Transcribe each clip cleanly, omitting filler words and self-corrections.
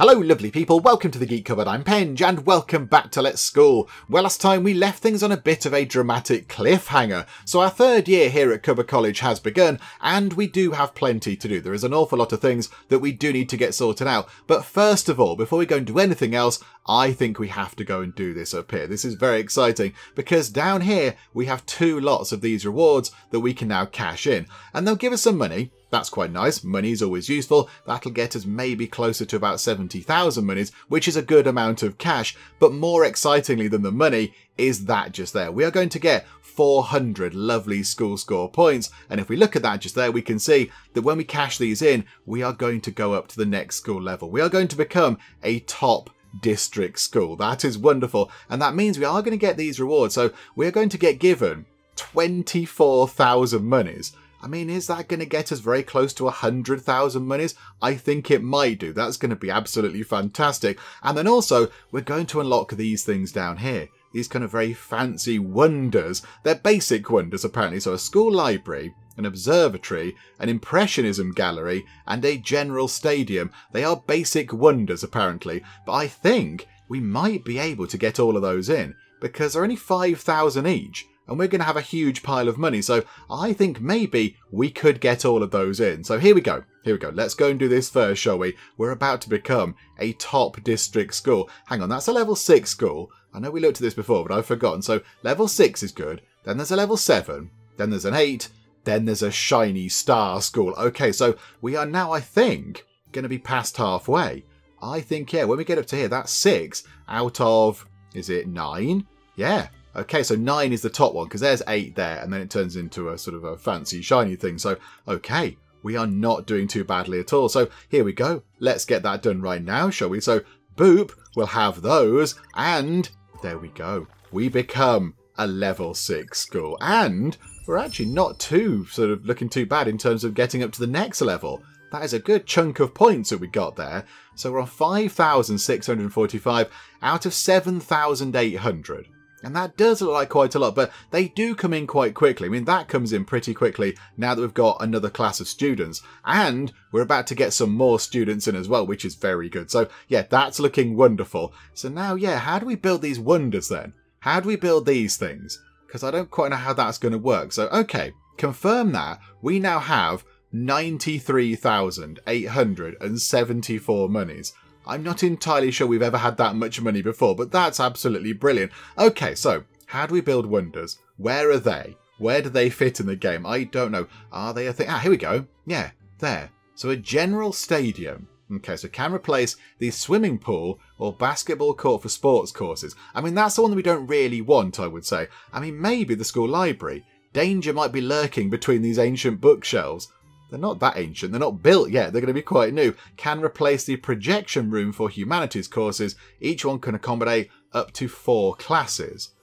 Hello lovely people, welcome to the Geek Cupboard, I'm Penge, and welcome back to Let's School. Well, last time we left things on a bit of a dramatic cliffhanger, so our third year here at Cupboard College has begun, and we do have plenty to do. There is an awful lot of things that we do need to get sorted out, but first of all, before we go and do anything else, I think we have to go and do this up here. This is very exciting, because down here we have two lots of these rewards that we can now cash in, and they'll give us some money. That's quite nice. Money is always useful. That'll get us maybe closer to about 70,000 monies, which is a good amount of cash. But more excitingly than the money is that just there. We are going to get 400 lovely school score points. And if we look at that just there, we can see that when we cash these in, we are going to go up to the next school level. We are going to become a top district school. That is wonderful. And that means we are going to get these rewards. So we're going to get given 24,000 monies. I mean, is that going to get us very close to 100,000 monies? I think it might do. That's going to be absolutely fantastic. And then also, we're going to unlock these things down here. These kind of very fancy wonders. They're basic wonders, apparently. So a school library, an observatory, an impressionism gallery, and a general stadium. They are basic wonders, apparently. But I think we might be able to get all of those in, because they're only 5,000 each. And we're going to have a huge pile of money. So I think maybe we could get all of those in. So here we go. Here we go. Let's go and do this first, shall we? We're about to become a top district school. Hang on, that's a level 6 school. I know we looked at this before, but I've forgotten. So level 6 is good. Then there's a level 7. Then there's an 8. Then there's a shiny star school. Okay, so we are now, I think, going to be past halfway. I think, yeah, when we get up to here, that's 6 out of, is it 9? Yeah. Okay, so 9 is the top one, because there's 8 there, and then it turns into a sort of a fancy shiny thing. So, okay, we are not doing too badly at all. So here we go. Let's get that done right now, shall we? So, boop, we'll have those, and there we go. We become a level 6 school, and we're actually not too sort of looking too bad in terms of getting up to the next level. That is a good chunk of points that we got there. So we're on 5,645 out of 7,800. And that does look like quite a lot, but they do come in quite quickly. I mean, that comes in pretty quickly now that we've got another class of students. And we're about to get some more students in as well, which is very good. So, yeah, that's looking wonderful. So now, yeah, how do we build these wonders then? How do we build these things? Because I don't quite know how that's going to work. So, okay, confirm that. We now have 93,874 monies. I'm not entirely sure we've ever had that much money before, but that's absolutely brilliant. Okay, so how do we build wonders? Where are they? Where do they fit in the game? I don't know. Are they a thing? Ah, here we go. Yeah, there. So a general stadium. Okay, so can replace the swimming pool or basketball court for sports courses. I mean, that's the one that we don't really want, I would say. I mean, maybe the school library. Danger might be lurking between these ancient bookshelves. They're not that ancient. They're not built yet. They're going to be quite new. Can replace the projection room for humanities courses. Each one can accommodate up to 4 classes.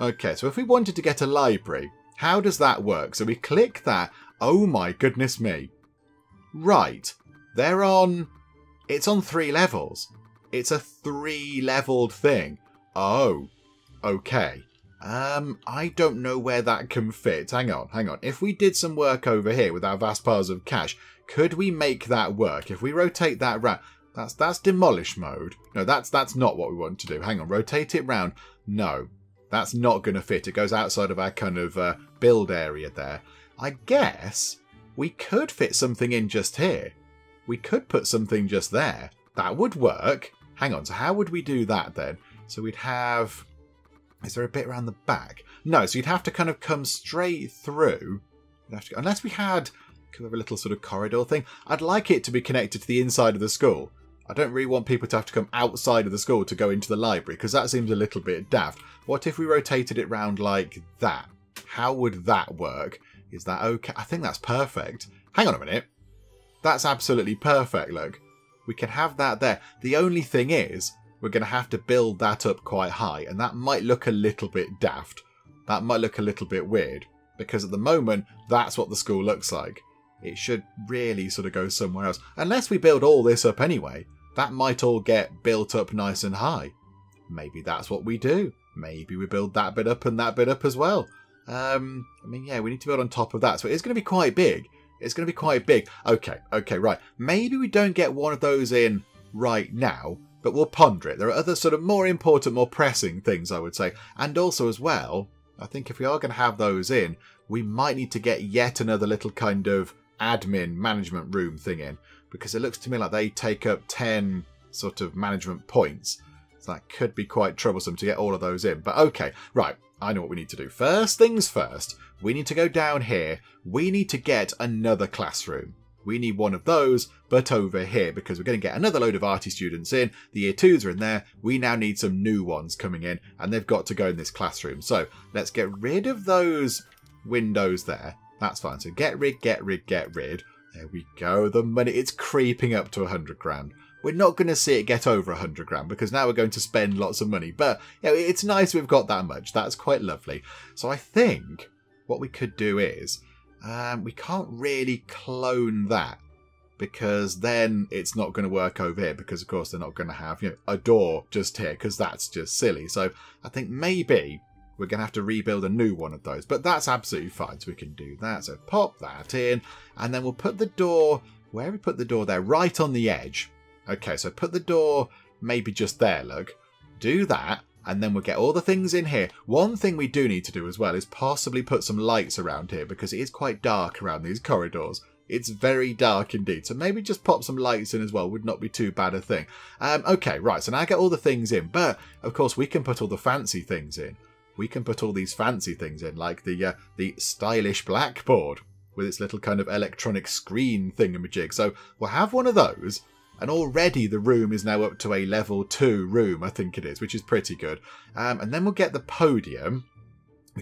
Okay, so if we wanted to get a library, how does that work? So we click that. Oh my goodness me. Right. They're on... It's on 3 levels. It's a 3-leveled thing. Oh. Okay. I don't know where that can fit. Hang on. If we did some work over here with our vast piles of cash, could we make that work? If we rotate that round, that's demolish mode. No, that's not what we want to do. Hang on, rotate it round. No, that's not going to fit. It goes outside of our kind of build area there. I guess we could fit something in just here. We could put something just there. That would work. Hang on, so how would we do that then? So we'd have... Is there a bit around the back? No, so you'd have to kind of come straight through. You'd have to, unless we had kind of a little sort of corridor thing. I'd like it to be connected to the inside of the school. I don't really want people to have to come outside of the school to go into the library, because that seems a little bit daft. What if we rotated it round like that? How would that work? Is that okay? I think that's perfect. Hang on a minute. That's absolutely perfect, look. We can have that there. The only thing is... We're going to have to build that up quite high, and that might look a little bit daft. That might look a little bit weird, because at the moment, that's what the school looks like. It should really sort of go somewhere else. Unless we build all this up anyway, that might all get built up nice and high. Maybe that's what we do. Maybe we build that bit up and that bit up as well. I mean, yeah, we need to build on top of that, so it's going to be quite big. It's going to be quite big. Okay, right. Maybe we don't get one of those in right now, but we'll ponder it. There are other sort of more important, more pressing things, I would say. And also as well, I think if we are going to have those in, we might need to get yet another little kind of admin management room thing in, because it looks to me like they take up 10 sort of management points. So that could be quite troublesome to get all of those in. But okay, right. I know what we need to do. First things first, we need to go down here. We need to get another classroom. We need one of those, but over here, because we're going to get another load of arty students in. The year twos are in there. We now need some new ones coming in, and they've got to go in this classroom. So let's get rid of those windows there. That's fine. So get rid, get rid, get rid. There we go. The money, it's creeping up to 100 grand. We're not going to see it get over 100 grand because now we're going to spend lots of money. But you know, it's nice we've got that much. That's quite lovely. So I think what we could do is we can't really clone that because then it's not going to work over here because, of course, they're not going to have a door just here because that's just silly. So I think maybe we're going to have to rebuild a new one of those. But that's absolutely fine. So we can do that. So pop that in and then we'll put the door where we put the door there, right on the edge. Okay, so put the door maybe just there, look. Do that, and then we'll get all the things in here. One thing we do need to do as well is possibly put some lights around here because it is quite dark around these corridors. It's very dark indeed. So maybe just pop some lights in as well. Would not be too bad a thing. Okay, right, so now I get all the things in. But, of course, we can put all the fancy things in. We can put all these fancy things in, like the stylish blackboard with its little kind of electronic screen thingamajig. So we'll have one of those. And already the room is now up to a level 2 room, I think it is, which is pretty good. And then we'll get the podium.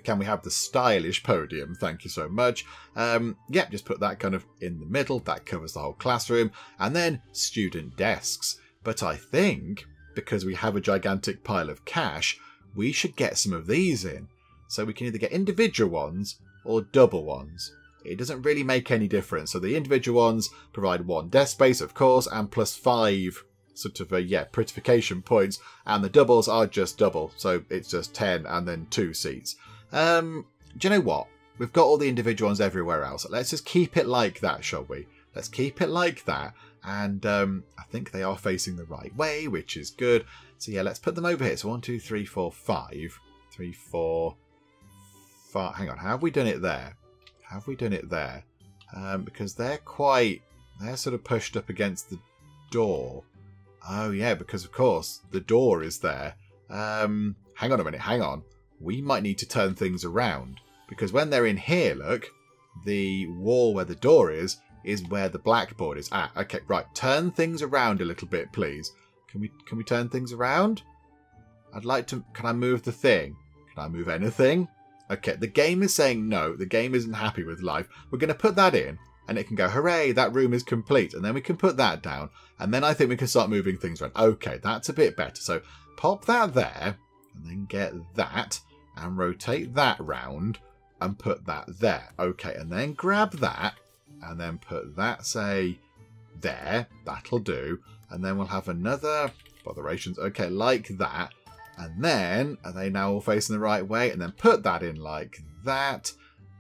Can we have the stylish podium? Thank you so much. Yep, just put that kind of in the middle. That covers the whole classroom. And then student desks. But I think, because we have a gigantic pile of cash, we should get some of these in. So we can either get individual ones or double ones. It doesn't really make any difference. So the individual ones provide 1 desk space, of course, and plus 5 sort of, prettification points. And the doubles are just double. So it's just 10 and then 2 seats. Do you know what? We've got all the individual ones everywhere else. Let's just keep it like that, shall we? Let's keep it like that. And I think they are facing the right way, which is good. So yeah, let's put them over here. So 1, 2, 3, 4, 5. 3, 4, 5. Hang on, how have we done it there? Have we done it there? Because they're sort of pushed up against the door. Oh yeah, because of course the door is there. Hang on a minute, hang on. We might need to turn things around because when they're in here, look, the wall where the door is where the blackboard is at. Okay, right. Turn things around a little bit, please. Can we turn things around? I'd like to. Can I move the thing? Can I move anything? Okay, the game is saying no. The game isn't happy with life. We're going to put that in and it can go, hooray, that room is complete. And then we can put that down. And then I think we can start moving things around. Okay, that's a bit better. So pop that there and then get that and rotate that round and put that there. Okay, and then grab that and then put that, say, there. That'll do. And then we'll have another botherations. Okay, like that. And then, are they now all facing the right way? And then put that in like that.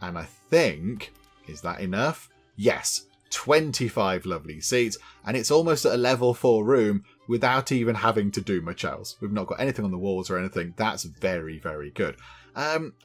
And I think, is that enough? Yes, 25 lovely seats. And it's almost at a level 4 room without even having to do much else. We've not got anything on the walls or anything. That's very, very good.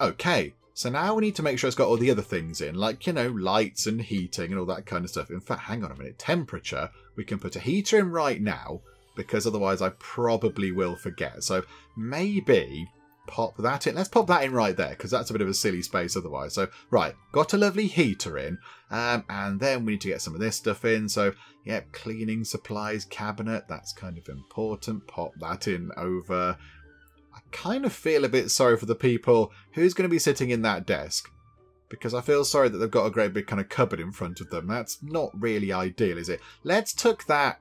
Okay, so now we need to make sure it's got all the other things in. Like, lights and heating and all that kind of stuff. In fact, hang on a minute. Temperature, we can put a heater in right now. Because otherwise I probably will forget. So maybe pop that in. Let's pop that in right there because that's a bit of a silly space otherwise. So right, got a lovely heater in. And then we need to get some of this stuff in. So yeah, cleaning supplies cabinet. That's kind of important. Pop that in over. I kind of feel a bit sorry for the people who's going to be sitting in that desk. Because I feel sorry that they've got a great big kind of cupboard in front of them. That's not really ideal, is it? Let's tuck that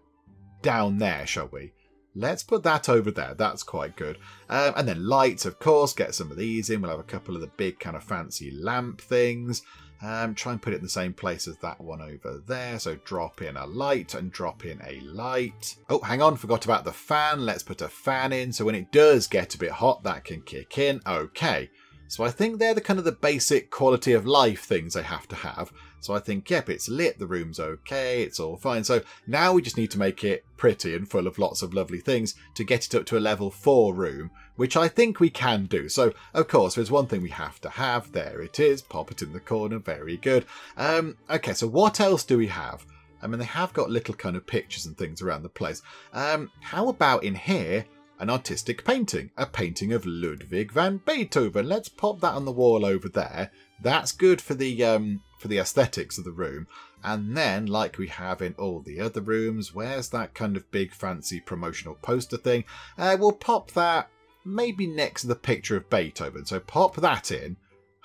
down there, shall we? Let's put that over there. That's quite good. And then lights, of course. Get some of these in. We'll have a couple of the big kind of fancy lamp things. Try and put it in the same place as that one over there. So drop in a light and drop in a light. Oh, hang on. Forgot about the fan. Let's put a fan in. So when it does get a bit hot, that can kick in. Okay. So I think they're the kind of the basic quality of life things they have to have. So I think, yep, it's lit, the room's okay, it's all fine. So now we just need to make it pretty and full of lots of lovely things to get it up to a level 4 room, which I think we can do. So, of course, there's one thing we have to have. There it is. Pop it in the corner. Very good. Okay, so what else do we have? I mean, they have got little kind of pictures and things around the place. How about in here, an artistic painting? A painting of Ludwig van Beethoven. Let's pop that on the wall over there. That's good for the aesthetics of the room. And then, like we have in all the other rooms, where's that kind of big fancy promotional poster thing? We'll pop that maybe next to the picture of Beethoven. So pop that in.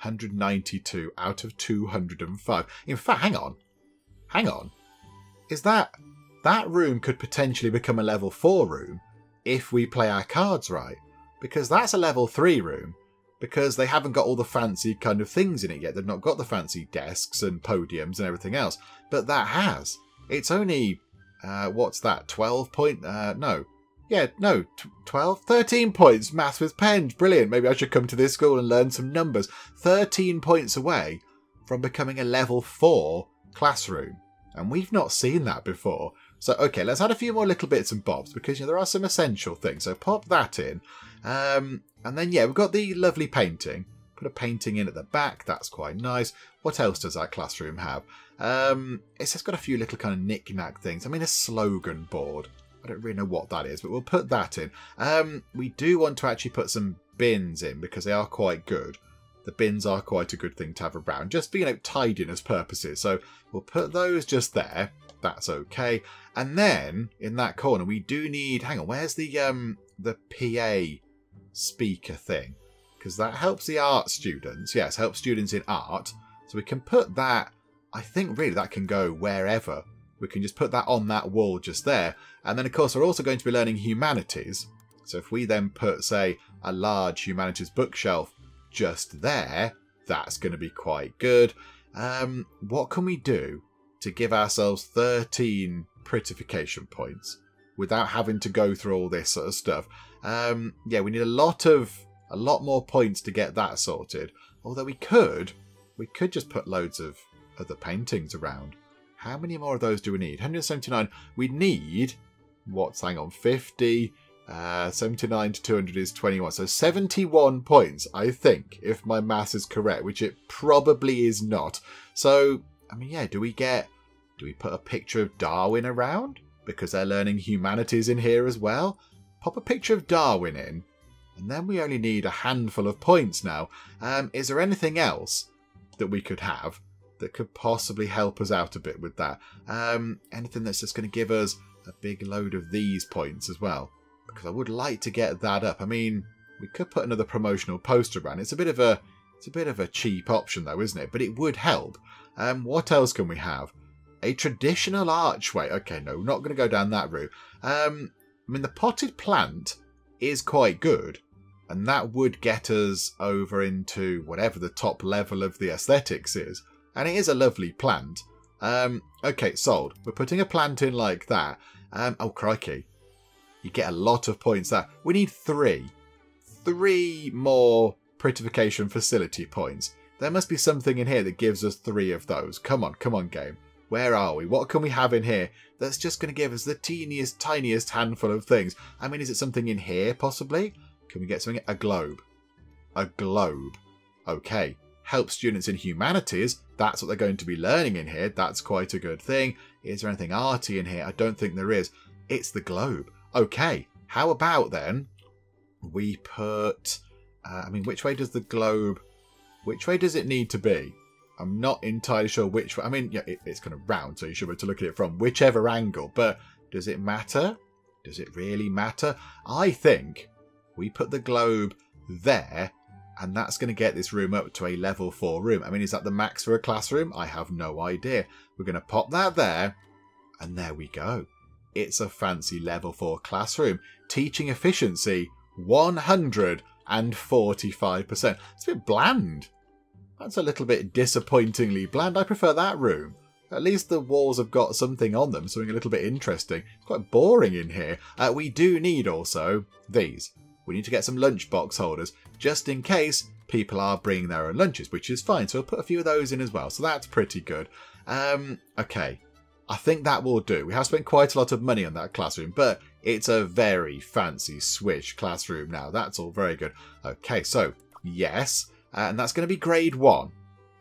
192 out of 205. In fact, hang on. Hang on. Is that room could potentially become a level 4 room if we play our cards right, because that's a level 3 room, because they haven't got all the fancy kind of things in it yet. They've not got the fancy desks and podiums and everything else, but that has. It's only, what's that, 12 point, no. Yeah, no, 12? 13 points, maths with pens, brilliant. Maybe I should come to this school and learn some numbers. 13 points away from becoming a level 4 classroom. And we've not seen that before. So, okay, let's add a few more little bits and bobs because, you know, there are some essential things. So pop that in. And then, yeah, we've got the lovely painting. Put a painting in at the back. That's quite nice. What else does our classroom have? It's just got a few little kind of knick-knack things. I mean, a slogan board. I don't really know what that is, but we'll put that in. We do want to actually put some bins in because they are quite good. The bins are quite a good thing to have around, just for, you know, tidiness purposes. So we'll put those just there. That's okay. And then in that corner, we do need. Hang on, where's the PA speaker thing? Because that helps the art students. Yes, helps students in art. So we can put that. I think really that can go wherever. We can just put that on that wall just there. And then of course we're also going to be learning humanities. So if we then put, say, a large humanities bookshelf just there, that's going to be quite good. What can we do to give ourselves 13 prettification points without having to go through all this sort of stuff? Yeah, we need a lot more points to get that sorted. Although we could just put loads of other paintings around. How many more of those do we need? 179. We need, what's, hang on, 50... 79 to 200 is 21. So 71 points, I think, if my maths is correct, which it probably is not. So, I mean, yeah, do we put a picture of Darwin around? Because they're learning humanities in here as well. Pop a picture of Darwin in. And then we only need a handful of points now. Is there anything else that we could have that could possibly help us out a bit with that? Anything that's just going to give us a big load of these points as well? Because I would like to get that up. I mean, we could put another promotional poster around. It's a bit of a cheap option though, isn't it? But it would help. What else can we have? A traditional archway. Okay, no, we're not going to go down that route. I mean, the potted plant is quite good, and that would get us over into whatever the top level of the aesthetics is. And it is a lovely plant. Okay, sold. We're putting a plant in like that. Oh crikey. You get a lot of points there. We need three more prettification facility points. There must be something in here that gives us 3 of those. Come on, game. Where are we? What can we have in here that's just going to give us the teeniest, tiniest handful of things? I mean, is it something in here, possibly? Can we get something? A globe. A globe. Okay. Help students in humanities. That's what they're going to be learning in here. That's quite a good thing. Is there anything arty in here? I don't think there is. It's the globe. Okay, how about then we put, I mean, which way does it need to be? I'm not entirely sure which way. I mean, yeah, it's kind of round, so you should be able to look at it from whichever angle, but does it matter? Does it really matter? I think we put the globe there, and that's going to get this room up to a level 4 room. I mean, is that the max for a classroom? I have no idea. We're going to pop that there, and there we go. It's a fancy level 4 classroom. Teaching efficiency, 145%. It's a bit bland. That's a little bit disappointingly bland. I prefer that room. At least the walls have got something on them, something a little bit interesting. It's quite boring in here. We do need also these. We need to get some lunchbox holders, just in case people are bringing their own lunches, which is fine. So I'll put a few of those in as well. So that's pretty good. Okay, I think that will do. We have spent quite a lot of money on that classroom, but it's a very fancy swish classroom now. That's all very good. Okay, so yes, and that's going to be grade 1.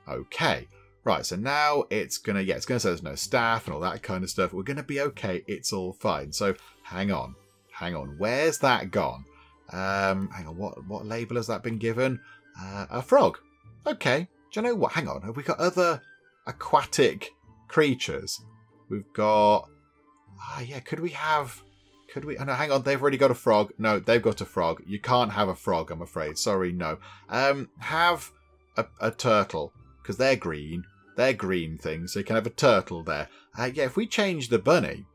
Okay, right. So now it's going to, yeah, it's going to say there's no staff and all that kind of stuff. We're going to be okay. It's all fine. So hang on, hang on. Where's that gone? Hang on. What label has that been given? A frog. Okay. Do you know what? Hang on. Have we got other aquatic creatures? We've got, yeah, could we, oh no, hang on, they've already got a frog. No, they've got a frog. You can't have a frog, I'm afraid. Sorry, no. Have a turtle, because they're green things, so you can have a turtle there. Yeah, if we change the bunny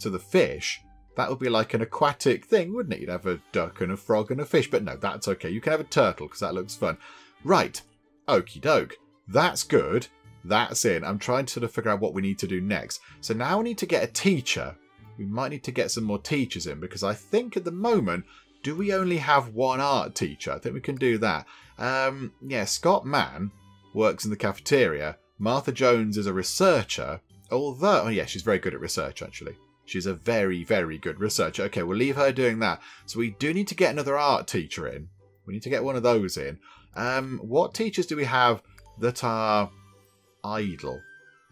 to the fish, that would be like an aquatic thing, wouldn't it? You'd have a duck and a frog and a fish, but no, that's okay. You can have a turtle, because that looks fun. Right, okie doke, that's good. That's it. I'm trying to sort of figure out what we need to do next. So now we need to get a teacher. We might need to get some more teachers in, because I think at the moment, do we only have one art teacher? I think we can do that. Yeah, Scott Mann works in the cafeteria. Martha Jones is a researcher, although, oh yeah, she's very good at research, actually. She's a very, very good researcher. Okay, we'll leave her doing that. So we do need to get another art teacher in. We need to get one of those in. What teachers do we have that are idle?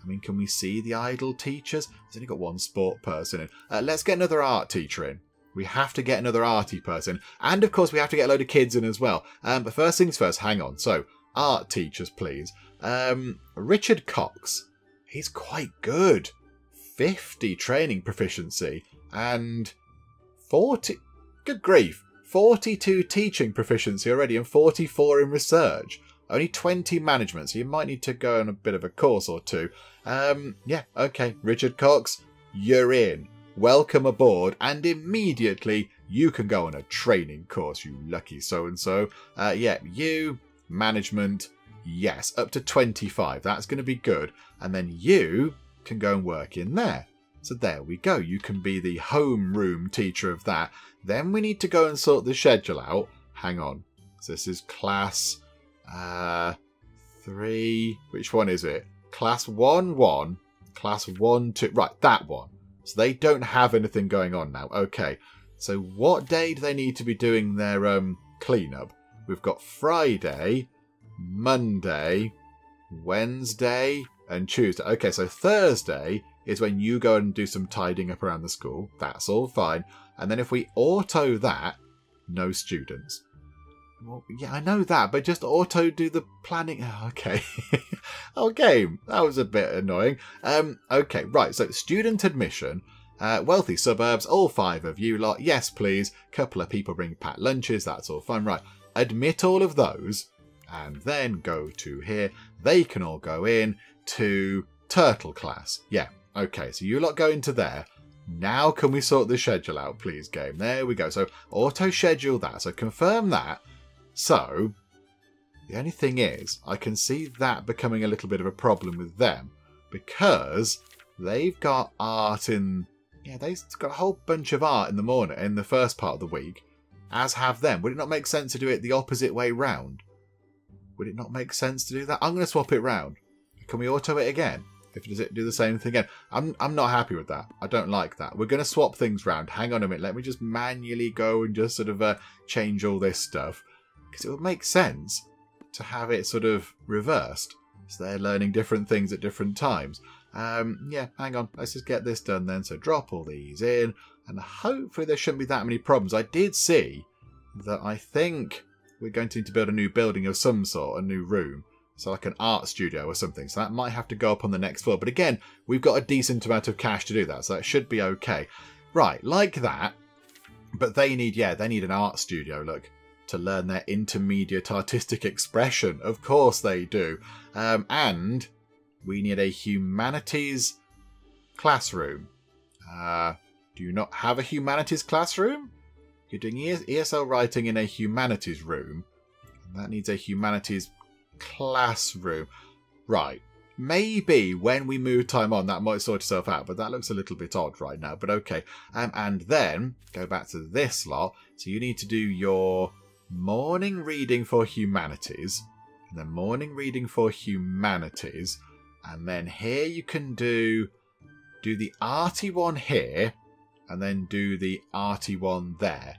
I mean, can we see the idle teachers? There's only got one sport person in. Let's get another art teacher in. We have to get another arty person. And of course, we have to get a load of kids in as well. But first things first, hang on. So, art teachers, please. Richard Cox. He's quite good. 50 training proficiency and 40... Good grief. 42 teaching proficiency already and 44 in research. Only 20 management, so you might need to go on a bit of a course or two. Yeah, okay, Richard Cox, you're in. Welcome aboard, and immediately you can go on a training course, you lucky so-and-so. Yeah, you, management, yes, up to 25. That's going to be good. And then you can go and work in there. So there we go. You can be the homeroom teacher of that. Then we need to go and sort the schedule out. Hang on. So this is class... 3, which one is it? Class 1-1, class 1-2, right, that one. So they don't have anything going on now. Okay, so what day do they need to be doing their cleanup? We've got Friday, Monday, Wednesday, and Tuesday. Okay, so Thursday is when you go and do some tidying up around the school. That's all fine. And then if we auto that, no students. Well, yeah, I know that, but just auto do the planning. Oh, okay. Okay, that was a bit annoying. Okay, right, so student admission, Wealthy Suburbs, all 5 of you lot. Yes, please. Couple of people bring packed lunches. That's all fine. Right, admit all of those and then go to here. They can all go in to Turtle class. Yeah, okay, so you lot go into there. Now can we sort the schedule out, please, game? There we go. So auto schedule that. So confirm that. So, the only thing is, I can see that becoming a little bit of a problem with them because they've got art in... Yeah, they've got a whole bunch of art in the morning, in the first part of the week, as have them. Would it not make sense to do it the opposite way round? Would it not make sense to do that? I'm going to swap it round. Can we auto it again? If does it do the same thing again? I'm not happy with that. I don't like that. We're going to swap things round. Hang on a minute. Let me just manually go and just sort of change all this stuff. Because it would make sense to have it sort of reversed. So they're learning different things at different times. Yeah, hang on. Let's just get this done then. So drop all these in. And hopefully there shouldn't be that many problems. I did see that I think we're going to need to build a new building of some sort, a new room. So like an art studio or something. So that might have to go up on the next floor. But again, we've got a decent amount of cash to do that. So that should be okay. Right, like that. But they need, yeah, they need an art studio, look. To learn their intermediate artistic expression. Of course they do. And we need a humanities classroom. Do you not have a humanities classroom? You're doing ESL writing in a humanities room. And that needs a humanities classroom. Right. Maybe when we move time on, that might sort itself out. But that looks a little bit odd right now. But okay. And then, go back to this lot. So you need to do your... morning reading for humanities, and then morning reading for humanities, and then here you can do the arty one here, and then do the arty one there.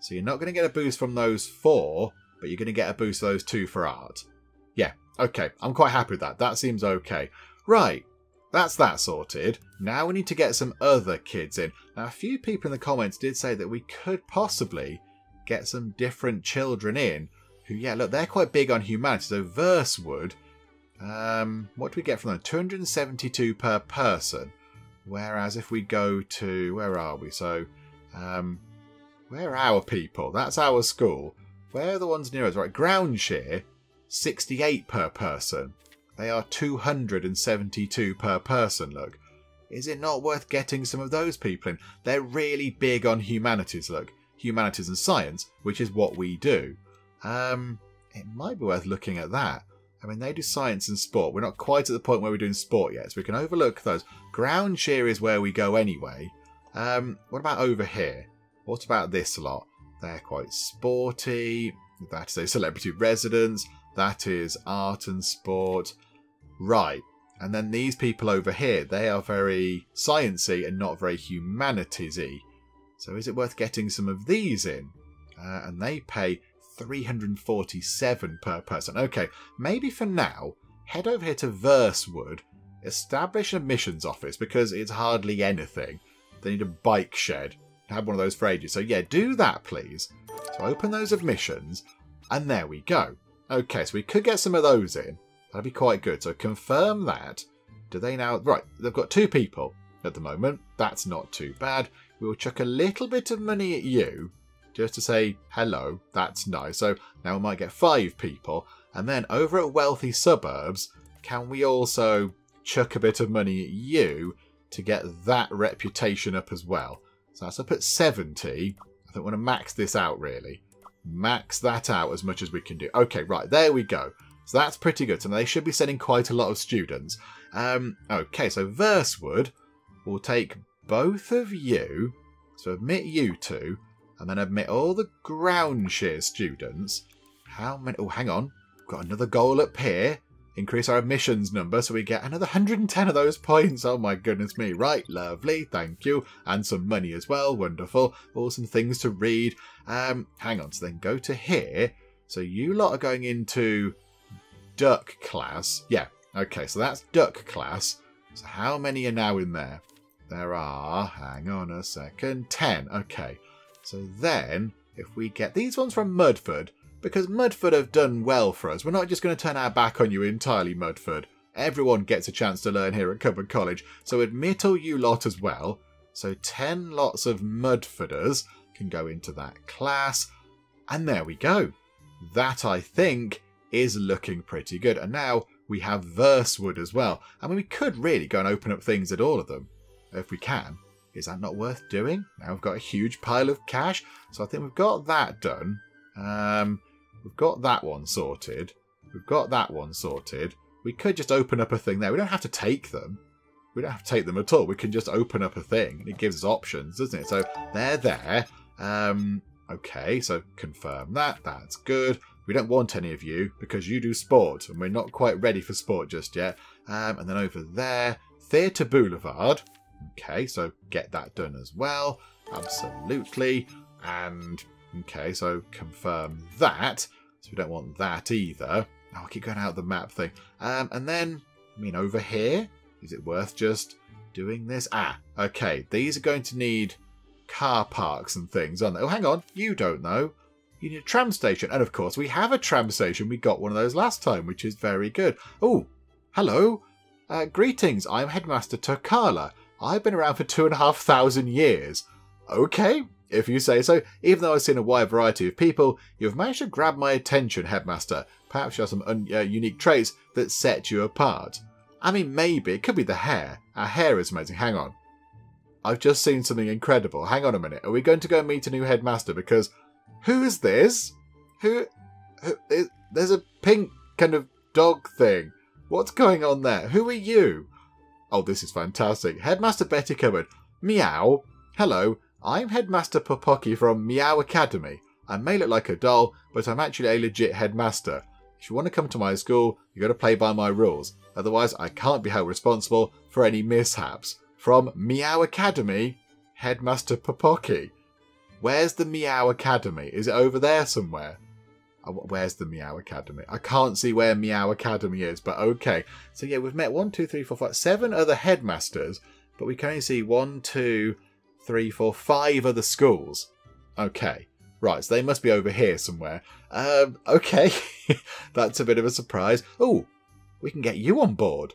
So you're not going to get a boost from those four, but you're going to get a boost of those two for art. Yeah, okay, I'm quite happy with that. That seems okay. Right, that's that sorted. Now we need to get some other kids in. Now, a few people in the comments did say that we could possibly get some different children in who, yeah, look, they're quite big on humanity. So Versewood, what do we get from them? 272 per person. Whereas if we go to, where are we? So, where are our people? That's our school. Where are the ones near us? Right, Groundshare, 68 per person. They are 272 per person, look. Is it not worth getting some of those people in? They're really big on humanities, look. Humanities and science, which is what we do. It might be worth looking at that. I mean, they do science and sport. We're not quite at the point where we're doing sport yet, so we can overlook those. Groundshare is where we go anyway. What about over here? What about this lot? They're quite sporty. That is a celebrity residence. That is art and sport. Right. And then these people over here, they are very sciencey and not very humanities-y. So is it worth getting some of these in? And they pay 347 per person. Okay, maybe for now, head over here to Versewood, establish an admissions office because it's hardly anything. They need a bike shed. Have one of those for ages. So yeah, do that please. So open those admissions, and there we go. Okay, so we could get some of those in. That'd be quite good. So confirm that. Do they now? Right, they've got two people at the moment. That's not too bad. We'll chuck a little bit of money at you just to say hello. That's nice. So now we might get 5 people. And then over at Wealthy Suburbs, can we also chuck a bit of money at you to get that reputation up as well? So that's up at 70. I think we want to max this out, really. Max that out as much as we can do. Okay, right, there we go. So that's pretty good. So they should be sending quite a lot of students. Okay, so Versewood will take both of you. So admit you two, and then admit all the Groundshare students. How many? Oh, hang on. Got another goal up here. Increase our admissions number so we get another 110 of those points. Oh my goodness me. Right, lovely. Thank you. And some money as well. Wonderful. Awesome things to read. Hang on. So then go to here. So you lot are going into duck class. Yeah. Okay, so that's duck class. So how many are now in there? There are, hang on a second, 10. Okay. So then if we get these ones from Mudford, because Mudford have done well for us. We're not just going to turn our back on you entirely, Mudford. Everyone gets a chance to learn here at Cupboard College. So admit all you lot as well. So 10 lots of Mudforders can go into that class. And there we go. That, I think, is looking pretty good. And now we have Versewood as well. I mean, we could really go and open up things at all of them if we can. Is that not worth doing? Now we've got a huge pile of cash. So I think we've got that done. We've got that one sorted. We've got that one sorted. We could just open up a thing there. We don't have to take them. We don't have to take them at all. We can just open up a thing. And it gives us options, doesn't it? So they're there. Okay, so confirm that. That's good. We don't want any of you because you do sport. And we're not quite ready for sport just yet. And then over there, Theatre Boulevard. Okay, so get that done as well. Absolutely. And... okay, so confirm that. So we don't want that either. Oh, I keep going out of the map thing. And then, I mean, over here, is it worth just doing this? Ah, okay. These are going to need car parks and things, aren't they? Oh, hang on. You don't know. You need a tram station. And, of course, we have a tram station. We got one of those last time, which is very good. Oh, hello. Greetings. I'm Headmaster Turkala. I've been around for 2,500 years. Okay. If you say so, even though I've seen a wide variety of people, you've managed to grab my attention, Headmaster. Perhaps you have some unique traits that set you apart. I mean, maybe. It could be the hair. Our hair is amazing. Hang on. I've just seen something incredible. Hang on a minute. Are we going to go meet a new Headmaster? Because who is this? Who there's a pink kind of dog thing. What's going on there? Who are you? Oh, this is fantastic. Headmaster Betty Cupboard. Meow. Hello. I'm Headmaster Popocky from Meow Academy. I may look like a doll, but I'm actually a legit headmaster. If you want to come to my school, you've got to play by my rules. Otherwise, I can't be held responsible for any mishaps. From Meow Academy, Headmaster Popocky. Where's the Meow Academy? Is it over there somewhere? Where's the Meow Academy? I can't see where Meow Academy is, but okay. So yeah, we've met 7 other headmasters, but we can only see 5 other schools. Okay. Right, so they must be over here somewhere. Okay. That's a bit of a surprise. Oh, we can get you on board.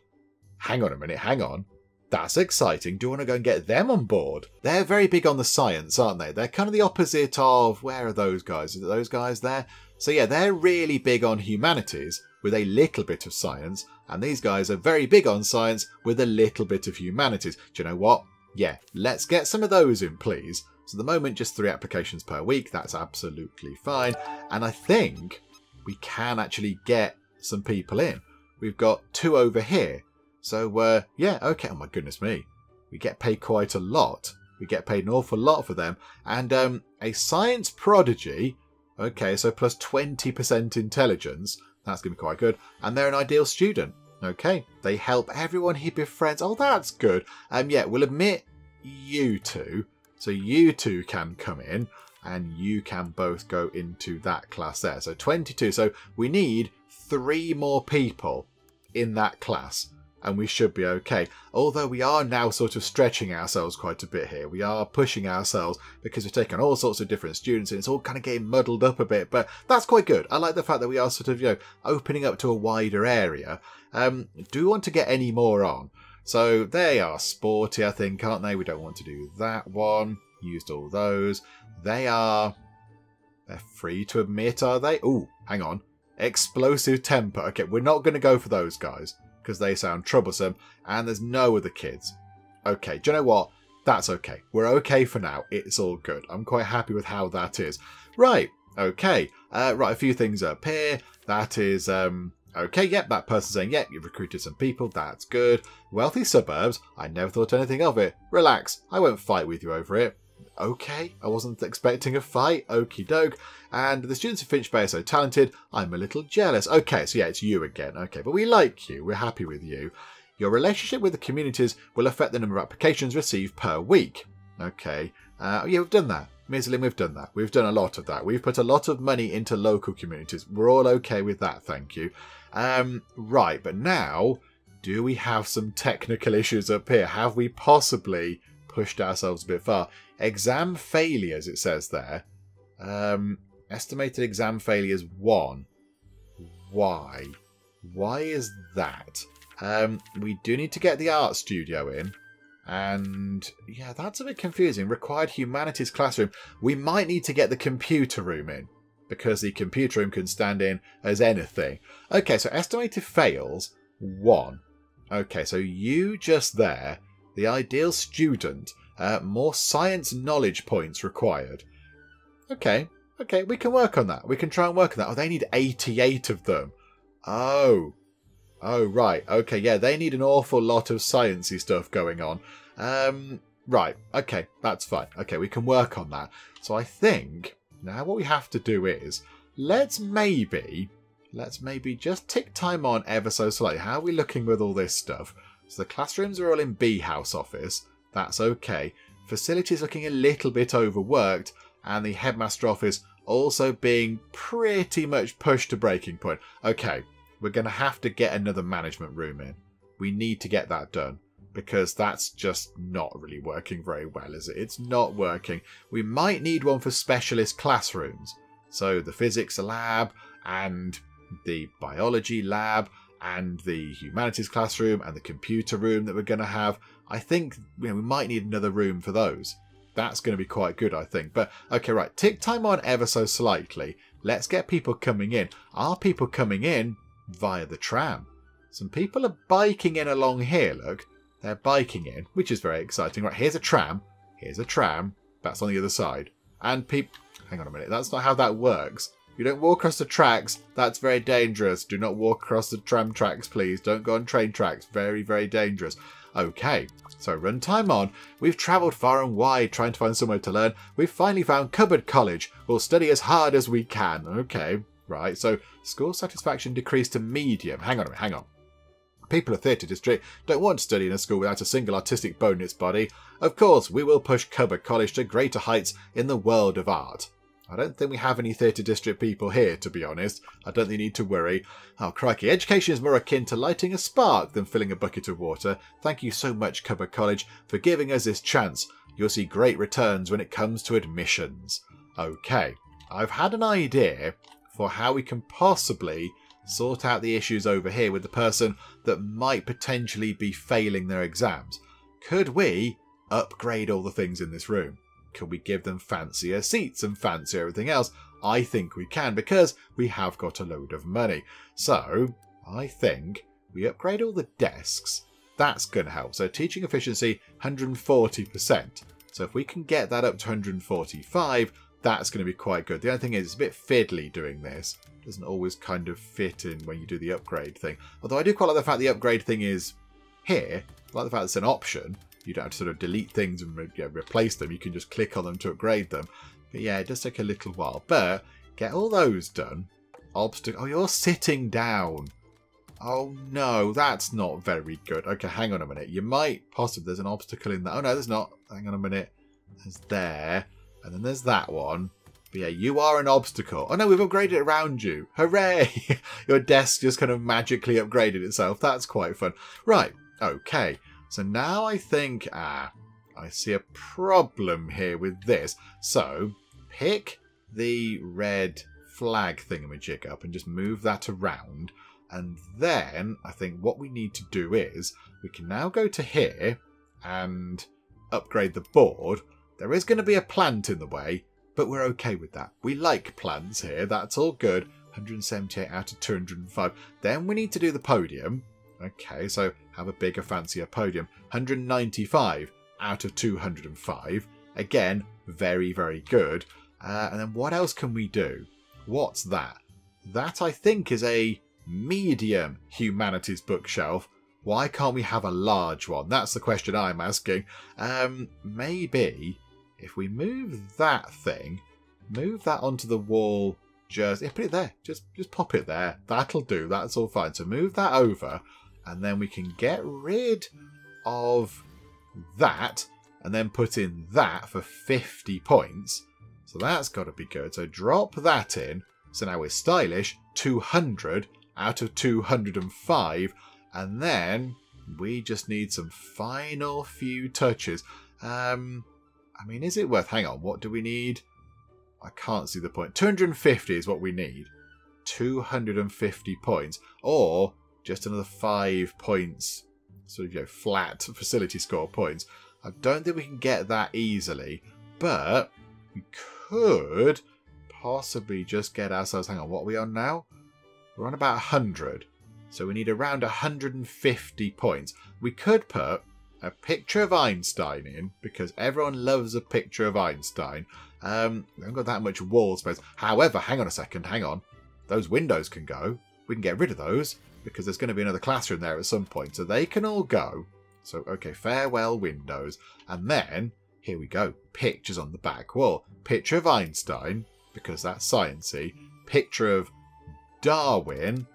Hang on a minute, hang on. That's exciting. Do you want to go and get them on board? They're very big on the science, aren't they? They're kind of the opposite of... Where are those guys? Are those guys there? So yeah, they're really big on humanities with a little bit of science. And these guys are very big on science with a little bit of humanities. Do you know what? Yeah, let's get some of those in, please. So at the moment, just 3 applications per week. That's absolutely fine. And I think we can actually get some people in. We've got 2 over here. So, yeah, okay. Oh, my goodness me. We get paid quite a lot. We get paid an awful lot for them. And a science prodigy. Okay, so plus 20% intelligence. That's going to be quite good. And they're an ideal student. Okay. They help everyone he befriends. Oh, that's good. Yeah, we'll admit you 2. So you 2 can come in. And you can both go into that class there. So 22. So we need 3 more people in that class. And we should be okay. Although we are now sort of stretching ourselves quite a bit here. We are pushing ourselves because we've taken all sorts of different students and it's all kind of getting muddled up a bit. But that's quite good. I like the fact that we are sort of, you know, opening up to a wider area. Do we want to get any more on? So they are sporty, I think, aren't they? We don't want to do that one. Used all those. They are... They're free to admit, are they? Ooh, hang on. Explosive temper. Okay, we're not going to go for those guys. Because they sound troublesome, and there's no other kids. Okay, do you know what? That's okay. We're okay for now. It's all good. I'm quite happy with how that is. Right, okay. Right, a few things up here. That is, okay, yep, that person's saying, yep, you've recruited some people. That's good. Wealthy Suburbs, I never thought anything of it. Relax, I won't fight with you over it. Okay, I wasn't expecting a fight. Okie doke. And the students of Finch Bay are so talented, I'm a little jealous. Okay, so yeah, it's you again. Okay, but we like you. We're happy with you. Your relationship with the communities will affect the number of applications received per week. Okay. Yeah, we've done that. Miss Lynn, we've done that. We've done a lot of that. We've put a lot of money into local communities. We're all okay with that, thank you. Right, but now, do we have some technical issues up here? Have we possibly pushed ourselves a bit far? Exam failures, it says there. Estimated exam failures 1. Why? Why is that? We do need to get the art studio in. And, yeah, that's a bit confusing. Required humanities classroom. We might need to get the computer room in. Because the computer room can stand in as anything. Okay, so estimated fails 1. Okay, so you just there. The ideal student... more science knowledge points required. Okay, okay, we can work on that. We can try and work on that. Oh, they need 88 of them. Oh. Oh, right. Okay, yeah, they need an awful lot of sciencey stuff going on. Right, okay, that's fine. Okay, we can work on that. So I think now what we have to do is let's maybe just tick time on ever so slightly. How are we looking with all this stuff? So the classrooms are all in B House office. That's okay. Facilities looking a little bit overworked, and the headmaster office also being pretty much pushed to breaking point. Okay, we're going to have to get another management room in. We need to get that done, because that's just not really working very well, is it? It's not working. We might need one for specialist classrooms. So the physics lab, and the biology lab, and the humanities classroom, and the computer room that we're going to have. I think, you know, we might need another room for those. That's going to be quite good, I think. But, okay, right. Tick time on ever so slightly. Let's get people coming in. Are people coming in via the tram? Some people are biking in along here, look. They're biking in, which is very exciting. Right, here's a tram. Here's a tram. That's on the other side. And people... Hang on a minute. That's not how that works. You don't walk across the tracks. That's very dangerous. Do not walk across the tram tracks, please. Don't go on train tracks. Very, very dangerous. Okay, so run time on. We've travelled far and wide trying to find somewhere to learn. We've finally found Cupboard College. We'll study as hard as we can. Okay, right. So school satisfaction decreased to medium. Hang on a minute, hang on. People of Theatre District don't want to study in a school without a single artistic bone in its body. Of course, we will push Cupboard College to greater heights in the world of art. I don't think we have any Theatre District people here, to be honest. I don't think you need to worry. Oh, crikey. Education is more akin to lighting a spark than filling a bucket of water. Thank you so much, Cupboard College, for giving us this chance. You'll see great returns when it comes to admissions. Okay. I've had an idea for how we can possibly sort out the issues over here with the person that might potentially be failing their exams. Could we upgrade all the things in this room? Could we give them fancier seats and fancier everything else? I think we can, because we have got a load of money. So I think we upgrade all the desks. That's going to help. So teaching efficiency, 140%. So if we can get that up to 145, that's going to be quite good. The only thing is it's a bit fiddly doing this. It doesn't always kind of fit in when you do the upgrade thing. Although I do quite like the fact the upgrade thing is here. I like the fact it's an option. You don't have to sort of delete things and replace them. You can just click on them to upgrade them. But yeah, it does take a little while. But get all those done. Oh, you're sitting down. Oh, no, that's not very good. Okay, hang on a minute. You might possibly... There's an obstacle in that. Oh, no, there's not. Hang on a minute. There's there. And then there's that one. But yeah, you are an obstacle. Oh, no, we've upgraded it around you. Hooray! Your desk just kind of magically upgraded itself. That's quite fun. Right, okay. So now I think, I see a problem here with this. So pick the red flag thingamajig up and just move that around. And then I think what we need to do is we can now go to here and upgrade the board. There is going to be a plant in the way, but we're okay with that. We like plants here. That's all good. 178 out of 205. Then we need to do the podium. Okay, so have a bigger, fancier podium. 195 out of 205. Again, very, very good. And then what else can we do? What's that? That, I think, is a medium humanities bookshelf. Why can't we have a large one? That's the question I'm asking. Maybe if we move that thing, move that onto the wall. Just, yeah, put it there. Just pop it there. That'll do. That's all fine. So move that over. And then we can get rid of that and then put in that for 50 points. So that's got to be good. So drop that in. So now we're stylish. 200 out of 205. And then we just need some final few touches. I mean, is it worth... Hang on. What do we need? I can't see the point. 250 is what we need. 250 points. Or... just another 5 points, sort of, you know, flat facility score points. I don't think we can get that easily, but we could possibly just get ourselves... Hang on, what are we on now? We're on about 100. So we need around 150 points. We could put a picture of Einstein in, because everyone loves a picture of Einstein. We haven't got that much wall space. However, hang on a second, hang on. Those windows can go. We can get rid of those, because there's going to be another classroom there at some point. So they can all go. So, okay, farewell windows. And then, here we go. Pictures on the back wall. Picture of Einstein, because that's sciencey. Picture of Darwin.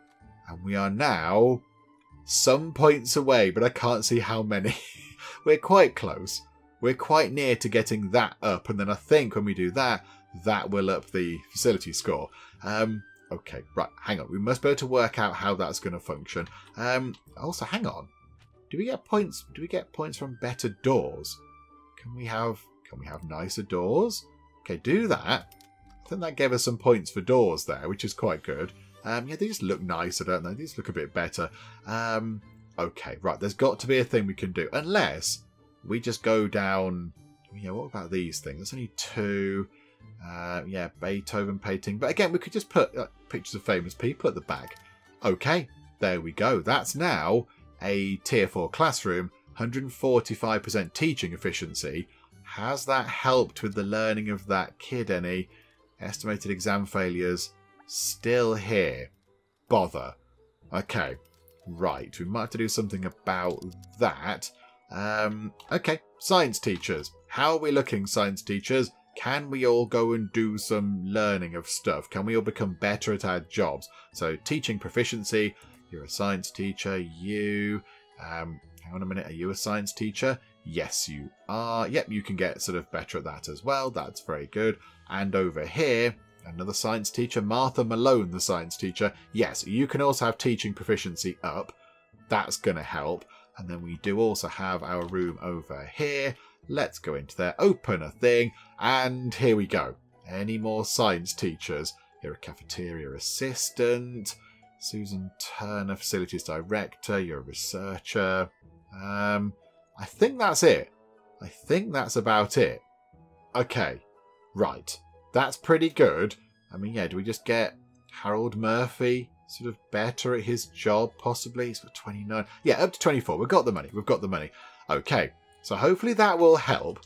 And we are now some points away, but I can't see how many. We're quite close. We're quite near to getting that up. And then I think when we do that, that will up the facility score. Okay, right, hang on. We must be able to work out how that's going to function. Also, hang on. Do we get points? Do we get points from better doors? Can we have nicer doors? Okay, do that. I think that gave us some points for doors there, which is quite good. Yeah, these look nicer, don't they? These look a bit better. Okay, right. There's got to be a thing we can do, unless we just go down. Yeah, what about these things? There's only two. Yeah, Beethoven painting. But again, we could just put pictures of famous people at the back. Okay, there we go. That's now a tier 4 classroom, 145% teaching efficiency. Has that helped with the learning of that kid any? Estimated exam failures still here. Bother. Okay, right. We might have to do something about that. Okay, science teachers. How are we looking, science teachers? Can we all go and do some learning of stuff? Can we all become better at our jobs? So teaching proficiency, you're a science teacher, you... hang on a minute, are you a science teacher? Yes, you are. Yep, you can get sort of better at that as well. That's very good. And over here, another science teacher, Martha Malone, the science teacher. Yes, you can also have teaching proficiency up. That's going to help. And then we do also have our room over here. Let's go into there, open a thing, and here we go. Any more science teachers? You're a cafeteria assistant, Susan Turner, facilities director, you're a researcher. I think that's it. I think that's about it. Okay, right. That's pretty good. I mean, yeah, do we just get Harold Murphy sort of better at his job, possibly? He's got 29. Yeah, up to 24. We've got the money. We've got the money. Okay, so hopefully that will help.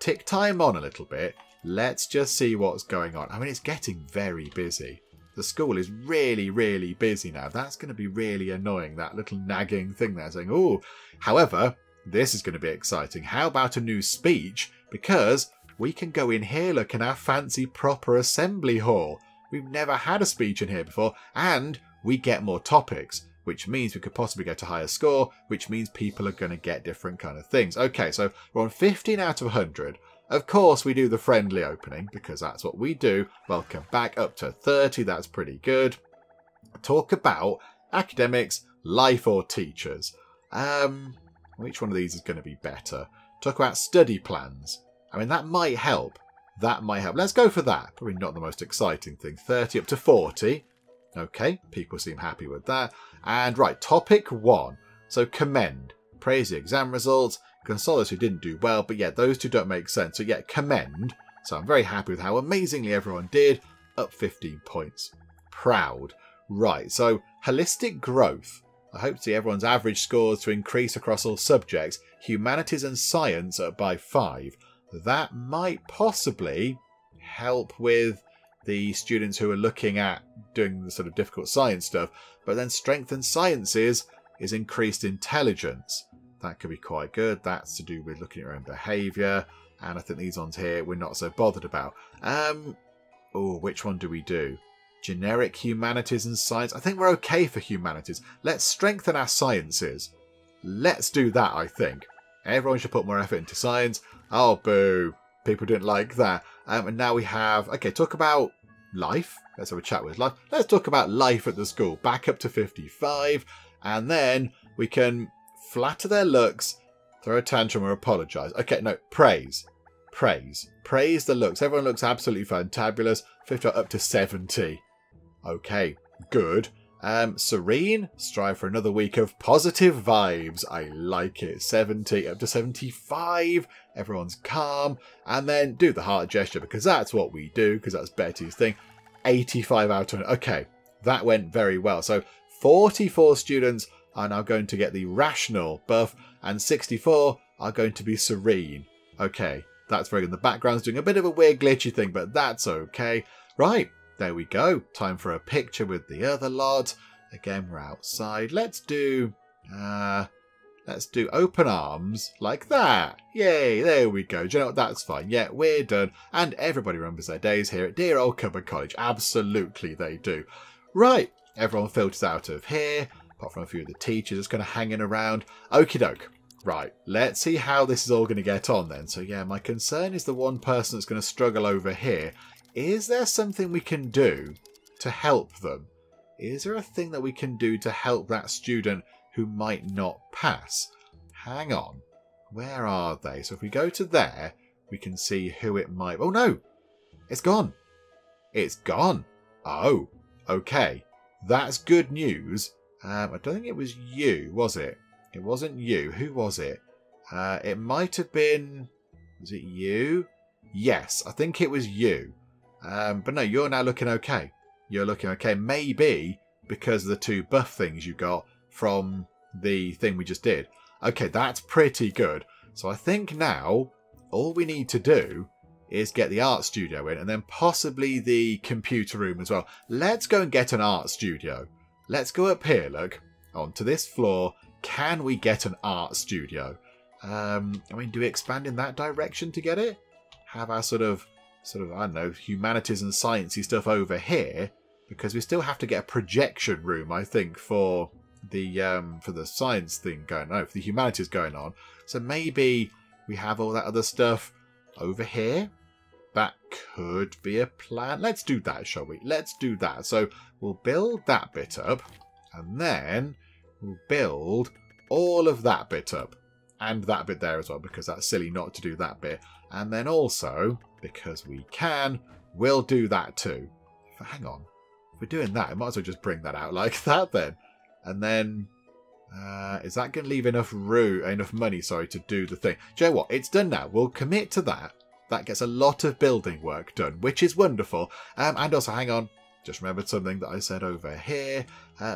Tick time on a little bit. Let's just see what's going on. I mean, it's getting very busy. The school is really, really busy now. That's going to be really annoying, that little nagging thing there saying, oh, however... This is going to be exciting. How about a new speech? Because we can go in here, look, in our fancy proper assembly hall. We've never had a speech in here before. And we get more topics, which means we could possibly get a higher score, which means people are going to get different kind of things. Okay, so we're on 15 out of 100. Of course, we do the friendly opening because that's what we do. Welcome back up to 30. That's pretty good. Talk about academics, life or teachers. Which one of these is going to be better? Talk about study plans. I mean, that might help. That might help. Let's go for that. Probably not the most exciting thing. 30 up to 40. Okay, people seem happy with that. And right, topic one. So commend. Praise the exam results. Console those who didn't do well. But yeah, those two don't make sense. So yeah, commend. So I'm very happy with how amazingly everyone did. Up 15 points. Proud. Right, so holistic growth. I hope to see everyone's average scores to increase across all subjects. Humanities and science up by 5. That might possibly help with the students who are looking at doing the sort of difficult science stuff. But then strength and sciences is increased intelligence. That could be quite good. That's to do with looking at your own behaviour. And I think these ones here we're not so bothered about. Which one do we do? Generic humanities and science. I think we're okay for humanities. Let's strengthen our sciences. Let's do that, I think. Everyone should put more effort into science. Oh, boo. People didn't like that. And now we have... Okay, talk about life. Let's have a chat with life. Let's talk about life at the school. Back up to 55. And then we can flatter their looks, throw a tantrum or apologise. Okay, no, praise. Praise. Praise the looks. Everyone looks absolutely fantabulous. 50 up to 70. Okay, good. Serene, strive for another week of positive vibes. I like it. 70 up to 75. Everyone's calm. And then do the heart gesture because that's what we do, because that's Betty's thing. 85 out of 100. Okay, that went very well. So 44 students are now going to get the rational buff and 64 are going to be serene. Okay, that's very good. The background's doing a bit of a weird glitchy thing, but that's okay. Right. There we go. Time for a picture with the other lot. Again, we're outside. Let's do open arms like that. Yay, there we go. Do you know what? That's fine. Yeah, we're done. And everybody remembers their days here at dear old Cupboard College. Absolutely they do. Right. Everyone filters out of here. Apart from a few of the teachers just kind of hanging around. Okie doke. Right, let's see how this is all going to get on then. So yeah, my concern is the one person that's going to struggle over here. Is there something we can do to help them? Is there a thing that we can do to help that student who might not pass? Hang on. Where are they? So if we go to there, we can see who it might... Oh, no. It's gone. It's gone. Oh, okay. That's good news. I don't think it was you, was it? It wasn't you. Who was it? It might have been... Was it you? Yes, I think it was you. But no, you're now looking okay. You're looking okay. Maybe because of the two buff things you got from the thing we just did. Okay, that's pretty good. So I think now all we need to do is get the art studio in and then possibly the computer room as well. Let's go and get an art studio. Let's go up here, look, onto this floor. Can we get an art studio? I mean, do we expand in that direction to get it? Have our sort of, I don't know, humanities and sciencey stuff over here, because we still have to get a projection room, I think, for the science thing going on, for the humanities going on. So maybe we have all that other stuff over here. That could be a plan. Let's do that, shall we? Let's do that. So we'll build that bit up, and then we'll build all of that bit up, and that bit there as well, because that's silly not to do that bit. And then also, because we can, we'll do that too. Hang on. If we're doing that, I might as well just bring that out like that then. And then, is that going to leave enough room, enough money, sorry, to do the thing? Do you know what? It's done now. We'll commit to that. That gets a lot of building work done, which is wonderful. And also, hang on. Just remembered something that I said over here.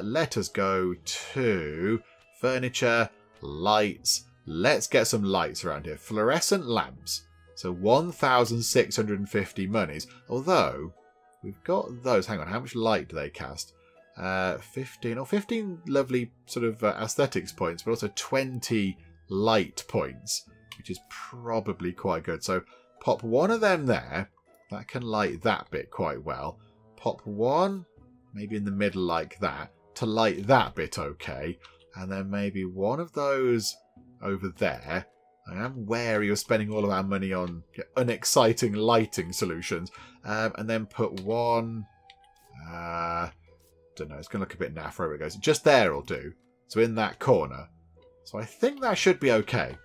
Let us go to furniture, lights. Let's get some lights around here. Fluorescent lamps. So 1,650 monies. Although, we've got those. Hang on. How much light do they cast? 15 lovely sort of aesthetics points, but also 20 light points, which is probably quite good. So pop one of them there. That can light that bit quite well. Pop one, maybe in the middle like that, to light that bit okay. And then maybe one of those over there. I am wary of spending all of our money on unexciting lighting solutions. And then put one... don't know, it's going to look a bit naff wherever it goes. Just there will do. So in that corner. So I think that should be okay.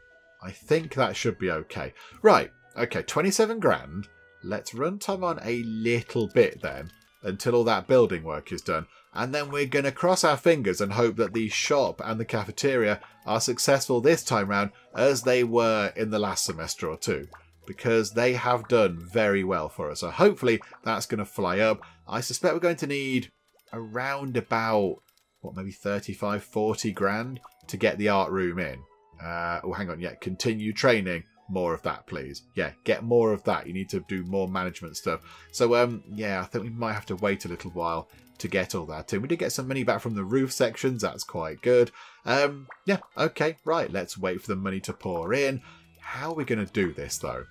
I think that should be okay. Right. Okay, 27 grand. Let's run time on a little bit then until all that building work is done. And then we're going to cross our fingers and hope that the shop and the cafeteria are successful this time round as they were in the last semester or two, because they have done very well for us. So hopefully that's going to fly up. I suspect we're going to need around about, what, maybe 35, 40 grand to get the art room in. Oh, hang on. Yeah, continue training. More of that, please. Yeah, get more of that. You need to do more management stuff. So, yeah, I think we might have to wait a little while to get all that in. We did get some money back from the roof sections. That's quite good. Yeah, okay, right. Let's wait for the money to pour in. How are we going to do this, though?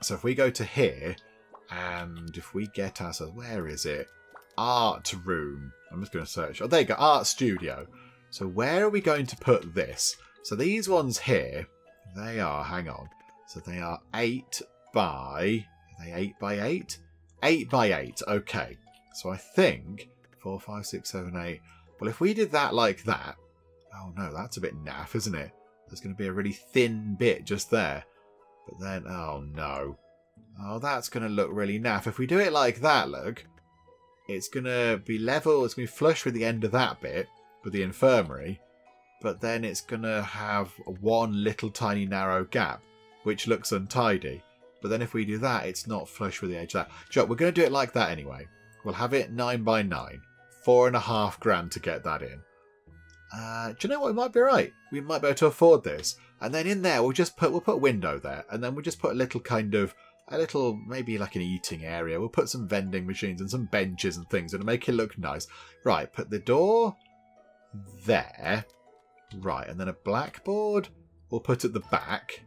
So if we go to here, and if we get ourselves... Where is it? Art room. I'm just going to search. Oh, there you go. Art studio. So where are we going to put this? So these ones here, they are, hang on. So they are 8 by 8? 8 by 8, okay. So I think 4, 5, 6, 7, 8. Well, if we did that like that, oh no, that's a bit naff, isn't it? There's going to be a really thin bit just there. But then, oh no. Oh, that's going to look really naff. If we do it like that, look, it's going to be level, it's going to be flush with the end of that bit, with the infirmary. But then it's going to have one little tiny narrow gap, which looks untidy. But then if we do that, it's not flush with the edge of that. Joe, we're going to do it like that anyway. We'll have it 9 by 9. 4.5 grand to get that in. Do you know what? We might be right. We might be able to afford this. And then in there, we'll put a window there. And then we'll just put a little kind of, a little, maybe like an eating area. We'll put some vending machines and some benches and things. It'll make it look nice. Right, put the door there. Right, and then a blackboard we'll put at the back.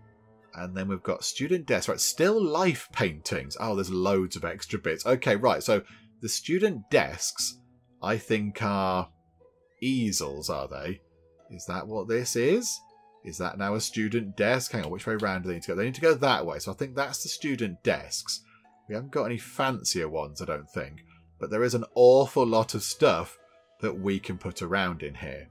And then we've got student desks. Right, still life paintings. Oh, there's loads of extra bits. Okay, right, so the student desks, I think, are easels, are they? Is that what this is? Is that now a student desk? Hang on, which way round do they need to go? They need to go that way. So I think that's the student desks. We haven't got any fancier ones, I don't think. But there is an awful lot of stuff that we can put around in here.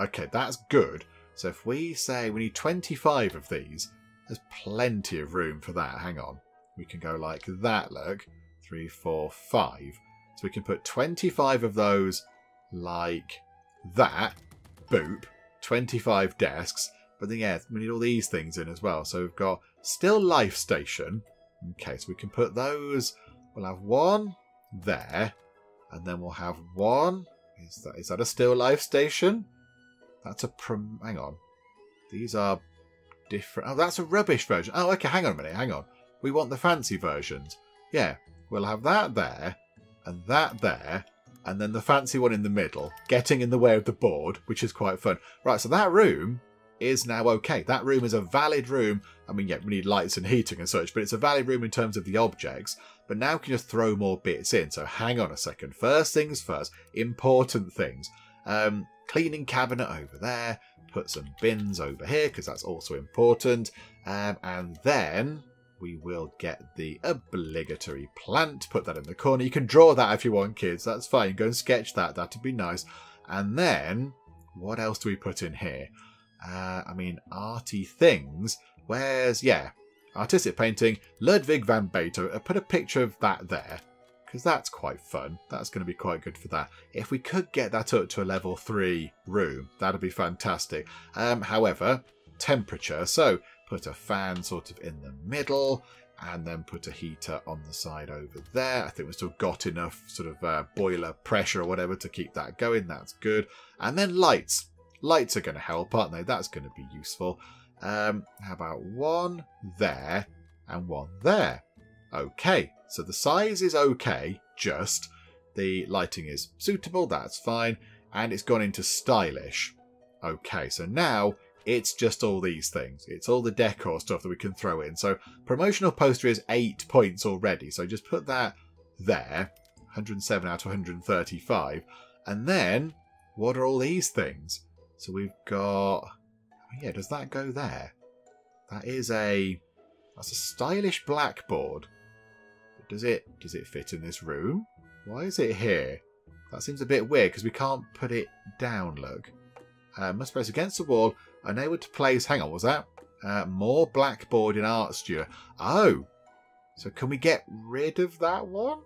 Okay, that's good. So if we say we need 25 of these, there's plenty of room for that. Hang on. We can go like that, look. 3, 4, 5. So we can put 25 of those like that. Boop. 25 desks. But then, yeah, we need all these things in as well. So we've got still life station. Okay, so we can put those. We'll have one there. And then we'll have one. Is that a still life station? That's a hang on. These are different. Oh, that's a rubbish version. Oh, okay. Hang on a minute. Hang on. We want the fancy versions. Yeah. We'll have that there and that there and then the fancy one in the middle, getting in the way of the board, which is quite fun. Right. So that room is now okay. That room is a valid room. I mean, yeah, we need lights and heating and such, but it's a valid room in terms of the objects. But now we can just throw more bits in. So hang on a second. First things first, important things. Cleaning cabinet over there. Put some bins over here because that's also important. And then we will get the obligatory plant. Put that in the corner. You can draw that if you want, kids. That's fine. Go and sketch that. That'd be nice. And then what else do we put in here? I mean, arty things. Where's, yeah, artistic painting, Ludwig van Beethoven. Put a picture of that there because that's quite fun. That's going to be quite good for that. If we could get that up to a level 3 room, that'd be fantastic. However, temperature. So put a fan sort of in the middle and then put a heater on the side over there. I think we've still got enough sort of boiler pressure or whatever to keep that going. That's good. And then lights. Lights are going to help, aren't they? That's going to be useful. How about one there and one there? Okay, so the size is okay, just the lighting is suitable. That's fine. And it's gone into stylish. Okay, so now it's just all these things. It's all the decor stuff that we can throw in. So promotional poster is 8 points already. So just put that there, 107 out of 135. And then what are all these things? So we've got, yeah, does that go there? That is a, that's a stylish blackboard. But does it fit in this room? Why is it here? That seems a bit weird because we can't put it down, look. Must press against the wall, unable to place, hang on, what was that? More blackboard in art studio. Oh, so can we get rid of that one?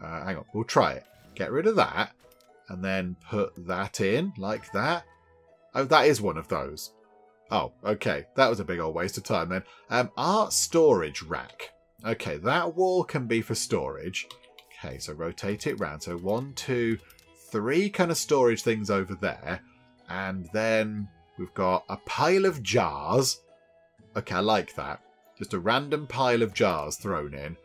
Hang on, we'll try it. Get rid of that and then put that in like that. Oh, that is one of those. Oh, okay. That was a big old waste of time then. Art storage rack. Okay, that wall can be for storage. Okay, so rotate it round. So 1, 2, 3 kind of storage things over there. And then we've got a pile of jars. Okay, I like that. Just a random pile of jars thrown in.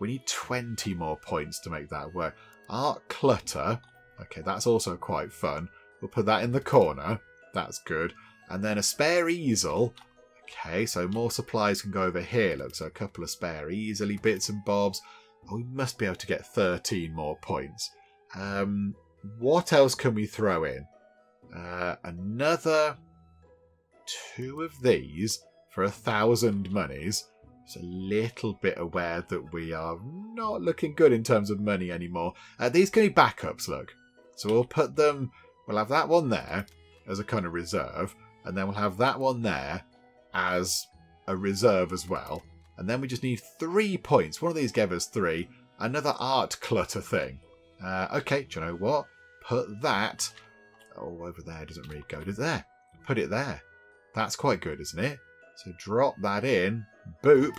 We need 20 more points to make that work. Art clutter. Okay, that's also quite fun. We'll put that in the corner. That's good. And then a spare easel. Okay, so more supplies can go over here. Look, so a couple of spare easily bits and bobs. Oh, we must be able to get 13 more points. What else can we throw in? Another 2 of these for 1,000 monies. Just a little bit aware that we are not looking good in terms of money anymore. These can be backups, look. So we'll put them... We'll have that one there as a kind of reserve, and then we'll have that one there as a reserve as well. And then we just need 3 points. One of these gave us 3. Another art clutter thing. Okay, do you know what? Put that... Oh, over there doesn't really go. Does it there? Put it there. That's quite good, isn't it? So drop that in. Boop.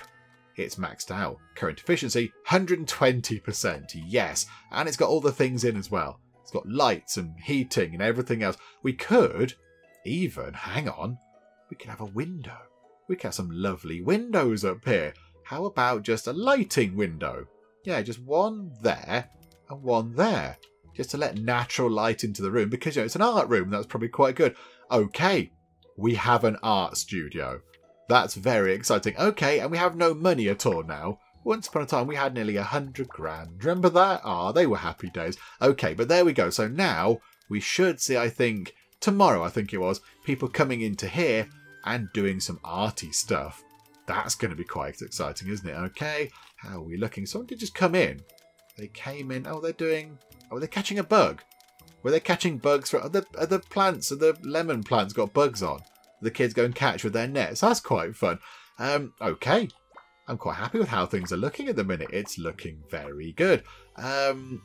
It's maxed out. Current efficiency, 120%. Yes. And it's got all the things in as well. It's got lights and heating and everything else. We could even, hang on, we could have a window. We could have some lovely windows up here. How about just a lighting window? Yeah, just one there and one there. Just to let natural light into the room because, you know, it's an art room. That's probably quite good. Okay, we have an art studio. That's very exciting. Okay, and we have no money at all now. Once upon a time, we had nearly 100 grand. Remember that? Ah, they were happy days. Okay, but there we go. So now we should see, I think, tomorrow, I think it was, people coming into here and doing some arty stuff. That's going to be quite exciting, isn't it? Okay, how are we looking? Someone did just come in. They came in. Oh, they're doing... Oh, they're catching a bug. Were they catching bugs? For other plants, the lemon plants got bugs on. The kids go and catch with their nets. That's quite fun. Okay. I'm quite happy with how things are looking at the minute. It's looking very good.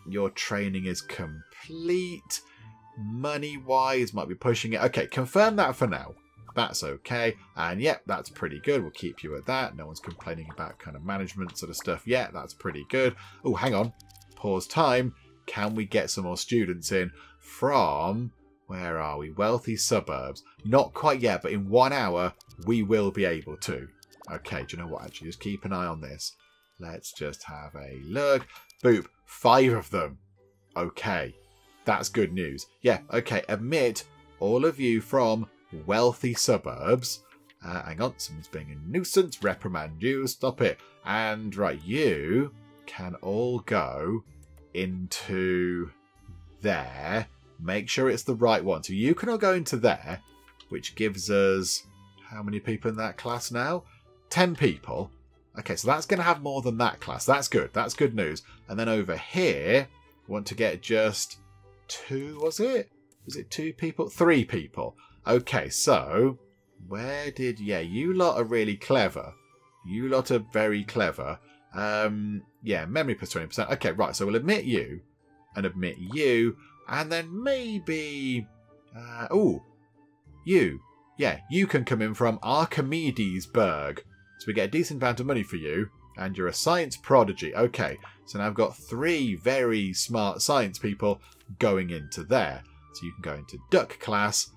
Your training is complete. Money-wise, might be pushing it. Okay, confirm that for now. That's okay. And yep, that's pretty good. We'll keep you at that. No one's complaining about kind of management sort of stuff yet. That's pretty good. Oh, hang on. Pause time. Can we get some more students in from... Where are we? Wealthy Suburbs. Not quite yet, but in 1 hour, we will be able to. Okay, do you know what? Actually, just keep an eye on this. Let's just have a look. Boop. 5 of them. Okay. That's good news. Yeah, okay. Admit all of you from Wealthy Suburbs. Hang on, someone's being a nuisance. Reprimand you, stop it. And right, you can all go into there. Make sure it's the right one. So you can all go into there, which gives us how many people in that class now? 10 people. Okay, so that's going to have more than that class. That's good. That's good news. And then over here, we want to get just 2, was it? Was it 2 people? 3 people. Okay, so where did... Yeah, you lot are really clever. You lot are very clever. Yeah, memory plus 20%. Okay, right, so we'll admit you and admit you. And then maybe... oh, you. Yeah, you can come in from Archimedesburg. So we get a decent amount of money for you, and you're a science prodigy. Okay, so now I've got 3 very smart science people going into there. So you can go into duck class.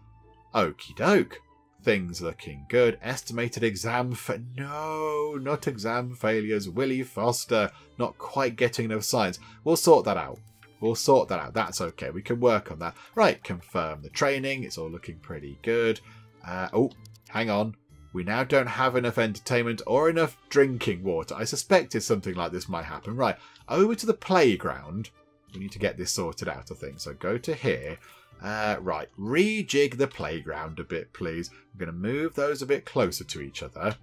Okie doke. Things looking good. Estimated exam for... No, not exam failures. Willie Foster not quite getting enough science. We'll sort that out. We'll sort that out. That's okay. We can work on that. Right, confirm the training. It's all looking pretty good. Oh, hang on. We now don't have enough entertainment or enough drinking water. I suspected something like this might happen. Right, over to the playground. We need to get this sorted out, I think. So go to here. Right, rejig the playground a bit, please. I'm going to move those a bit closer to each other.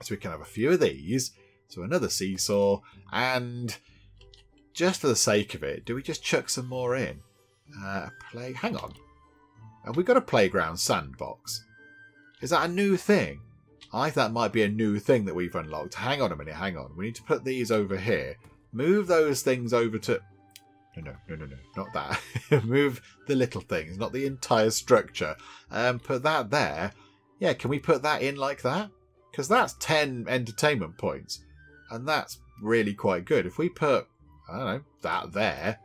So we can have a few of these. So another seesaw. And just for the sake of it, do we just chuck some more in? Hang on. Have we got a playground sandbox? Is that a new thing? I think that might be a new thing that we've unlocked. Hang on a minute, hang on. We need to put these over here. Move those things over to... No, not that. Move the little things, not the entire structure. Put that there. Yeah, can we put that in like that? Because that's 10 entertainment points. And that's really quite good. If we put, I don't know, that there.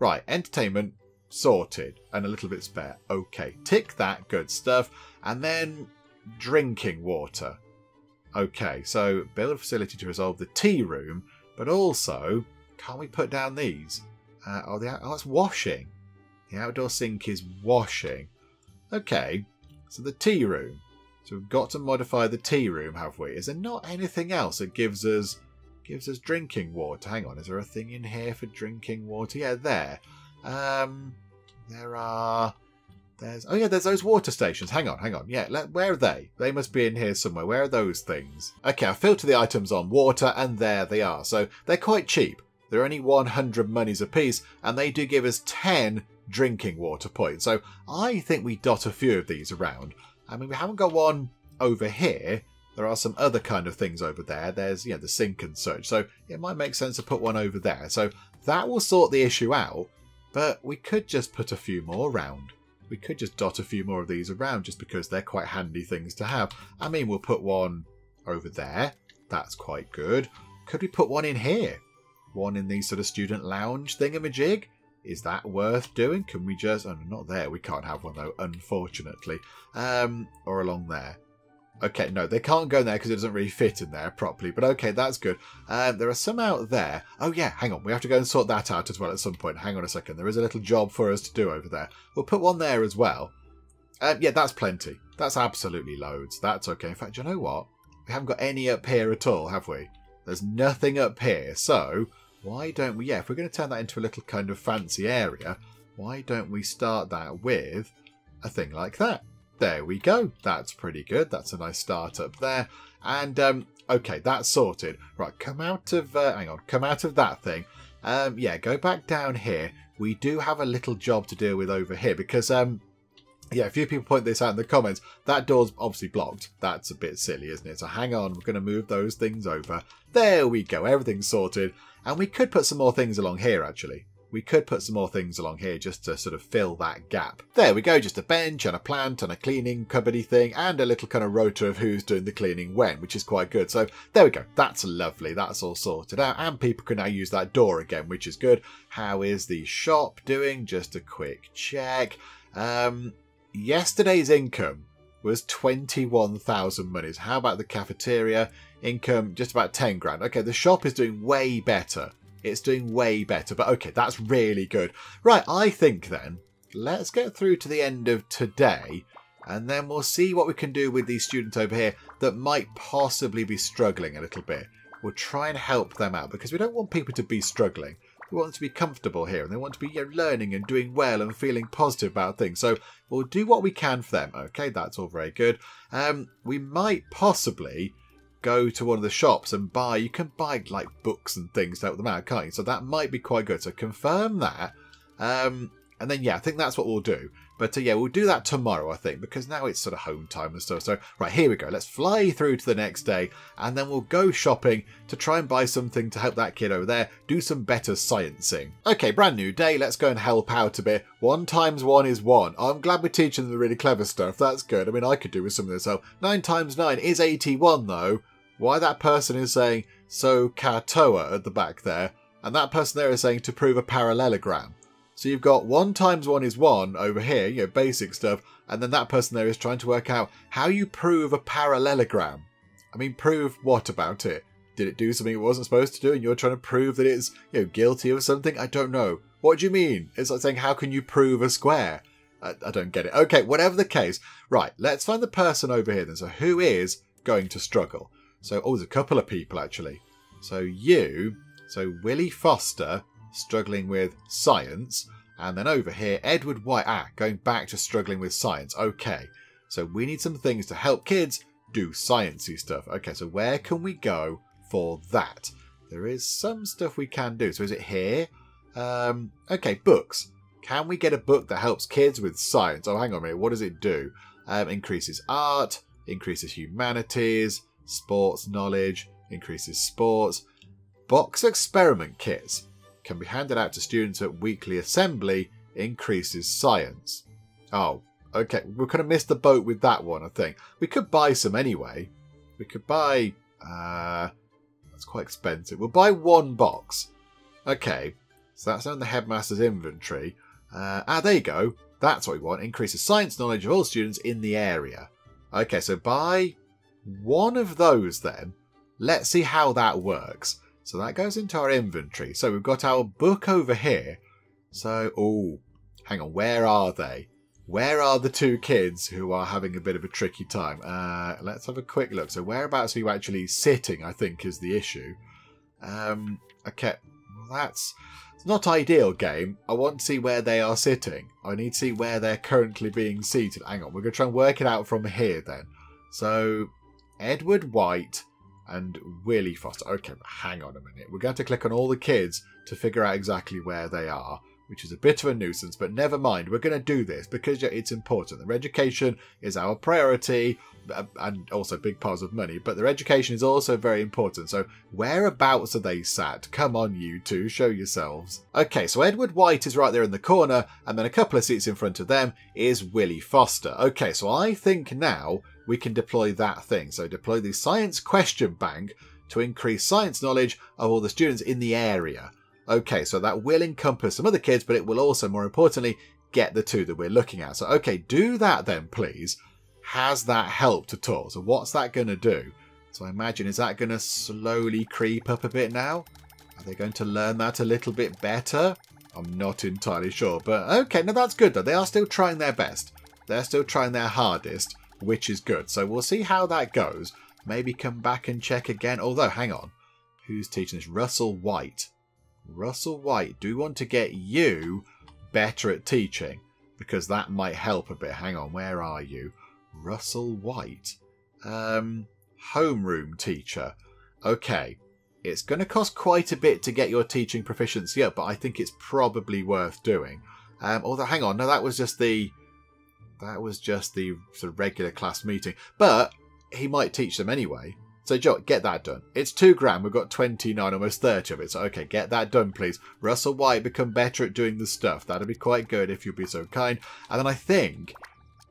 Right, entertainment sorted and a little bit spare. Okay, tick that, good stuff. And then drinking water. Okay, so build a facility to resolve the tea room, but also, can't we put down these? Oh, it's washing. The outdoor sink is washing. Okay, so the tea room. So we've got to modify the tea room, have we? Is there not anything else that gives us drinking water? Hang on, is there a thing in here for drinking water? Yeah, there. Oh yeah, there's those water stations. Hang on. Yeah, where are they? They must be in here somewhere. Where are those things? Okay, I'll filter the items on water, and there they are. So they're quite cheap. They're only 100 monies a piece, and they do give us 10 drinking water points. So I think we dot a few of these around. I mean, we haven't got one over here. There are some other kind of things over there. There's, you know, the sink and such. So it might make sense to put one over there. So that will sort the issue out. But we could just put a few more around. We could just dot a few more of these around just because they're quite handy things to have. I mean, we'll put one over there. That's quite good. Could we put one in here? One in the sort of student lounge thingamajig? Is that worth doing? Can we just... Oh, not there. We can't have one, though, unfortunately. Or along there. Okay, no, they can't go in there because it doesn't really fit in there properly. But okay, that's good. There are some out there. Oh, yeah, hang on. We have to go and sort that out as well at some point. Hang on a second. There is a little job for us to do over there. We'll put one there as well. Yeah, that's plenty. That's absolutely loads. That's okay. In fact, you know what? We haven't got any up here at all, have we? There's nothing up here. So why don't we... Yeah, if we're going to turn that into a little kind of fancy area, why don't we start that with a thing like that? There we go. That's pretty good. That's a nice start up there. And, okay, that's sorted. Right, come out of... hang on. Come out of that thing. Yeah, go back down here. We do have a little job to deal with over here because, yeah, a few people point this out in the comments. That door's obviously blocked. That's a bit silly, isn't it? So hang on. We're going to move those things over. There we go. Everything's sorted. And we could put some more things along here, actually. We could put some more things along here just to sort of fill that gap. There we go, just a bench and a plant and a cleaning cupboardy thing and a little kind of rotor of who's doing the cleaning when, which is quite good. So there we go, that's lovely, that's all sorted out. And people can now use that door again, which is good. How is the shop doing? Just a quick check. Yesterday's income was 21,000 monies. How about the cafeteria? Income, just about 10 grand. Okay, the shop is doing way better. It's doing way better, but okay, that's really good. Right, I think then, let's get through to the end of today And then we'll see what we can do with these students over here that might possibly be struggling a little bit. We'll try and help them out because we don't want people to be struggling. We want them to be comfortable here and they want to be learning and doing well and feeling positive about things. So we'll do what we can for them. Okay, that's all very good. We might possibly go to one of the shops and buy. You can buy like books and things to help them out, can't you? So that might be quite good. So confirm that. And then, yeah, I think that's what we'll do. But yeah, we'll do that tomorrow, I think, because now it's sort of home time and stuff. So right, here we go. Let's fly through to the next day and then we'll go shopping to try and buy something to help that kid over there do some better sciencing. Okay, brand new day. Let's go and help out a bit. 1 times 1 is 1. I'm glad we're teaching them the really clever stuff. That's good. I mean, I could do with some of this help. 9 times 9 is 81, though. Why that person is saying so katoa at the back there, and that person there is saying to prove a parallelogram. So you've got 1 times 1 is 1 over here, you know, basic stuff. And then that person there is trying to work out how you prove a parallelogram. I mean, prove what about it? Did it do something it wasn't supposed to do? And you're trying to prove that it's, you know, guilty of something? I don't know. What do you mean? It's like saying, how can you prove a square? I don't get it. Okay, whatever the case. Right, let's find the person over here then. So who is going to struggle? So, oh, there's a couple of people actually. So Willie Foster struggling with science. And then over here, Edward White, going back to struggling with science. Okay, so we need some things to help kids do sciencey stuff. Okay, so where can we go for that? There is some stuff we can do. So is it here? Okay, books. Can we get a book that helps kids with science? Oh, hang on a minute. What does it do? Increases art, increases humanities, sports knowledge, increases sports. Box experiment kits can be handed out to students at weekly assembly, increases science. Oh, okay. We could have missed the boat with that one, I think. We could buy some anyway. We could buy... that's quite expensive. We'll buy 1 box. Okay. So that's on the headmaster's inventory. There you go. That's what we want. Increases science knowledge of all students in the area. Okay, so buy 1 of those then. Let's see how that works. So that goes into our inventory. So we've got our book over here. So, oh, hang on. Where are they? Where are the 2 kids who are having a bit of a tricky time? Let's have a quick look. So whereabouts are you actually sitting, I think, is the issue. Okay, well, it's not ideal, game. I want to see where they are sitting. I need to see where they're currently being seated. Hang on. We're going to try and work it out from here then. So Edward White and Willie Foster. Okay, but hang on a minute. We're going to click on all the kids to figure out exactly where they are, which is a bit of a nuisance, but never mind. We're going to do this because it's important. Their education is our priority and also big piles of money, but their education is also very important. So whereabouts are they sat? Come on, you two, show yourselves. Okay, so Edward White is right there in the corner, and then a couple of seats in front of them is Willie Foster. Okay, so I think now we can deploy that thing. So deploy the science question bank to increase science knowledge of all the students in the area. Okay, so that will encompass some other kids, but it will also, more importantly, get the 2 that we're looking at. So, okay, do that then, please. Has that helped at all? So what's that going to do? So I imagine, is that going to slowly creep up a bit now? Are they going to learn that a little bit better? I'm not entirely sure, but okay, no, that's good though. They are still trying their best. They're still trying their hardest, which is good. So we'll see how that goes. Maybe come back and check again. Although, hang on. Who's teaching this? Russell White. Russell White, do we want to get you better at teaching? Because that might help a bit. Hang on, where are you? Russell White. Homeroom teacher. Okay. It's going to cost quite a bit to get your teaching proficiency up, but I think it's probably worth doing. Although, hang on. No, that was just the... That was just the sort of regular class meeting. But he might teach them anyway. So, get that done. It's 2 grand. We've got 29, almost 30 of it. So, okay, get that done, please. Russell White, become better at doing the stuff. That'd be quite good if you'd be so kind. And then I think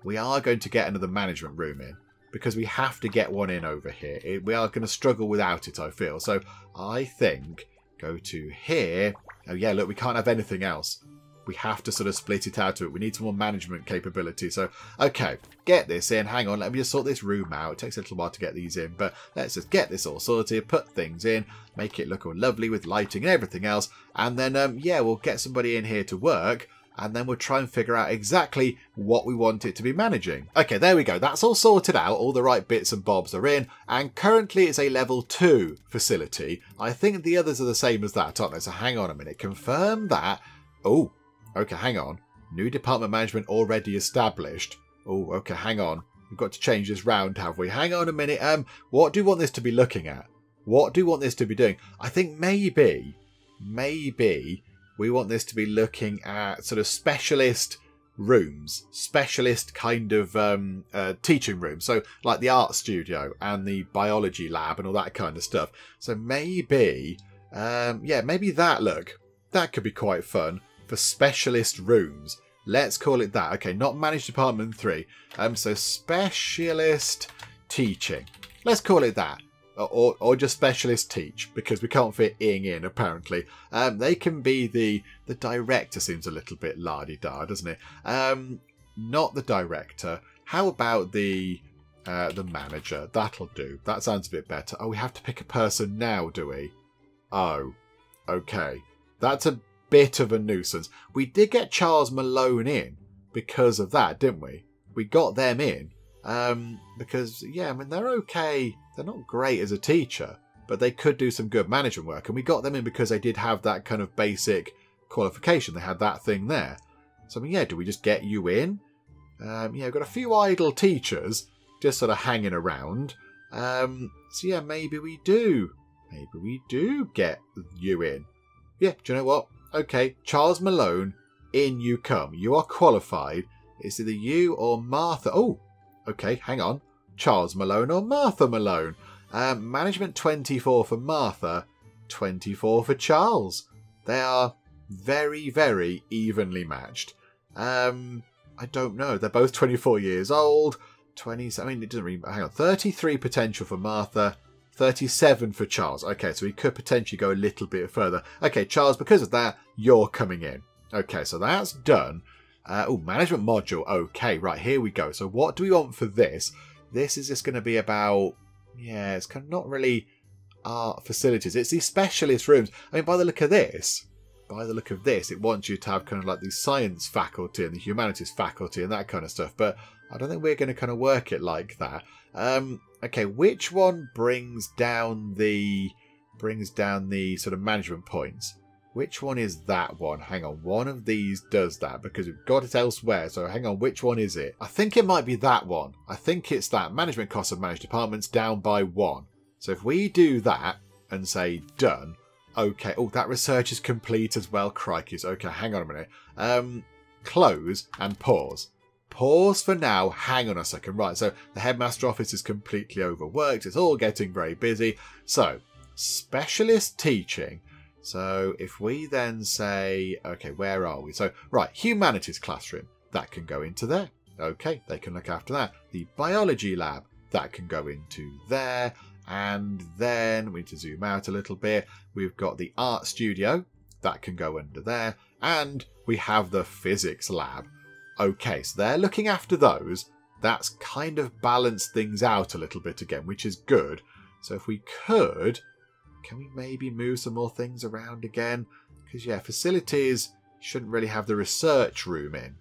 we are going to get another management room in. Because we have to get one in over here. We are going to struggle without it, I feel. So, I think go to here. Oh, yeah, look, we can't have anything else. We have to sort of split it out of it. We need some more management capability. So, okay, get this in. Hang on, let me just sort this room out. It takes a little while to get these in, but let's just get this all sorted, put things in, make it look all lovely with lighting and everything else. And then, yeah, we'll get somebody in here to work and then we'll try and figure out exactly what we want it to be managing. Okay, there we go. That's all sorted out. All the right bits and bobs are in, and currently it's a level 2 facility. I think the others are the same as that, aren't they? So hang on a minute. Confirm that. Oh, okay, hang on. New department management already established. Oh, okay, hang on. We've got to change this round, have we? Hang on a minute. What do you want this to be looking at? What do you want this to be doing? I think maybe we want this to be looking at sort of specialist rooms, specialist kind of teaching rooms. So like the art studio and the biology lab and all that kind of stuff. So maybe, yeah, maybe that look. That could be quite fun for specialist rooms. Let's call it that. Okay, not managed department 3. So specialist teaching. Let's call it that. Or just specialist teach, because we can't fit ing in, apparently. They can be the director seems a little bit la-di-da, doesn't it? Not the director. How about the manager? That'll do. That sounds a bit better. Oh, we have to pick a person now, do we? Oh, okay. That's a bit of a nuisance. We did get Charles Malone in because of that, didn't we? We got them in. Because, yeah, I mean, they're okay. They're not great as a teacher, but they could do some good management work. And we got them in because they did have that kind of basic qualification. They had that thing there. So, I mean, yeah, do we just get you in? Yeah, we've got a few idle teachers just sort of hanging around. So, yeah, maybe we do. Maybe we do get you in. Yeah, do you know what? Okay, Charles Malone, in you come. You are qualified. It's either you or Martha. Oh, okay, hang on. Charles Malone or Martha Malone? Management 24 for Martha, 24 for Charles. They are very, very evenly matched. I don't know. They're both 24 years old. 20. I mean, it doesn't really. Hang on. 33 potential for Martha. 37 for Charles. Okay, so he could potentially go a little bit further. Okay, Charles, because of that, you're coming in. Okay, so that's done. Oh, management module. Okay, right, here we go. So what do we want for this? This is just going to be about, yeah, it's kind of not really art facilities. It's these specialist rooms. I mean, by the look of this, it wants you to have kind of like the science faculty and the humanities faculty and that kind of stuff. But I don't think we're going to kind of work it like that. Okay, which one brings down the sort of management points? Which one is that one? Hang on, one of these does that because we've got it elsewhere. So hang on, which one is it? I think it might be that one. I think it's that. Management costs of managed departments down by 1. So if we do that and say done, okay. Oh, that research is complete as well. Crikey's. Okay, hang on a minute. Close and pause. Pause for now. Hang on a second. Right, so the headmaster office is completely overworked. It's all getting very busy. So specialist teaching. So if we then say, okay, where are we? So, right, humanities classroom, that can go into there. Okay, they can look after that. The biology lab, that can go into there. And then we need to zoom out a little bit. We've got the art studio, that can go under there. And we have the physics lab. Okay, so they're looking after those. That's kind of balanced things out a little bit again, which is good. So if we could... Can we maybe move some more things around again? Because, yeah, facilities shouldn't really have the research room in.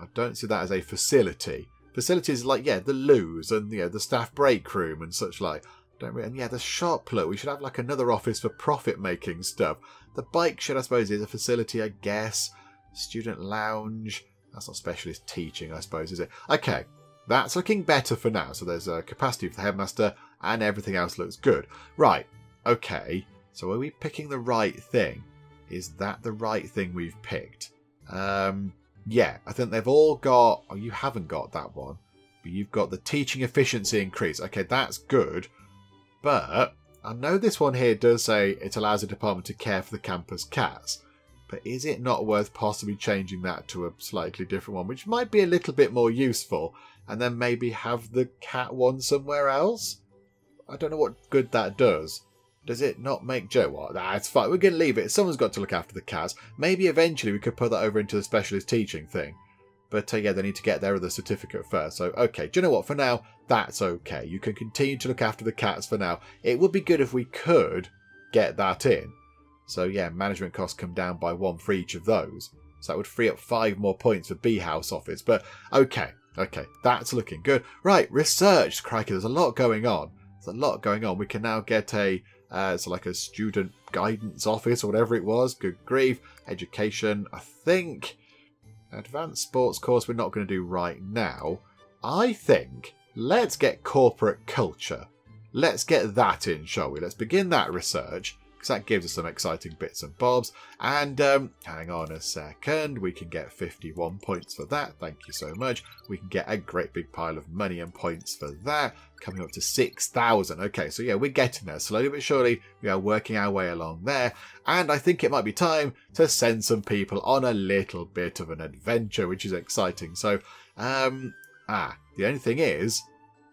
I don't see that as a facility. Facilities like, yeah, the loos and, you know, the staff break room and such like. Don't really, and, yeah, the shop look. We should have, like, another office for profit-making stuff. The bike shed, I suppose, is a facility, I guess. Student lounge. That's not specialist teaching, I suppose, is it? Okay, that's looking better for now. So there's a capacity for the headmaster and everything else looks good. Right. Okay, so are we picking the right thing? Is that the right thing we've picked? Yeah, I think they've all got... Oh, you haven't got that one. But you've got the teaching efficiency increase. Okay, that's good. But I know this one here does say it allows the department to care for the campus cats. But is it not worth possibly changing that to a slightly different one, which might be a little bit more useful, and then maybe have the cat one somewhere else? I don't know what good that does. Does it not make Joe? Well, nah, it's fine. We're going to leave it. Someone's got to look after the cats. Maybe eventually we could put that over into the specialist teaching thing. But yeah, they need to get their other certificate first. So, okay. Do you know what? For now, that's okay. You can continue to look after the cats for now. It would be good if we could get that in. So yeah, management costs come down by 1 for each of those. So that would free up 5 more points for B House Office. But okay, okay, that's looking good. Right, research, crikey, there's a lot going on. There's a lot going on. We can now get a, so like a student guidance office or whatever it was. Good grief. Education, I think. Advanced sports course we're not going to do right now. I think let's get corporate culture. Let's get that in, shall we? Let's begin that research, because that gives us some exciting bits and bobs. And hang on a second. We can get 51 points for that. Thank you so much. We can get a great big pile of money and points for that. Coming up to 6,000. Okay, so yeah, we're getting there. Slowly but surely, we are working our way along there. And I think it might be time to send some people on a little bit of an adventure, which is exciting. So, the only thing is,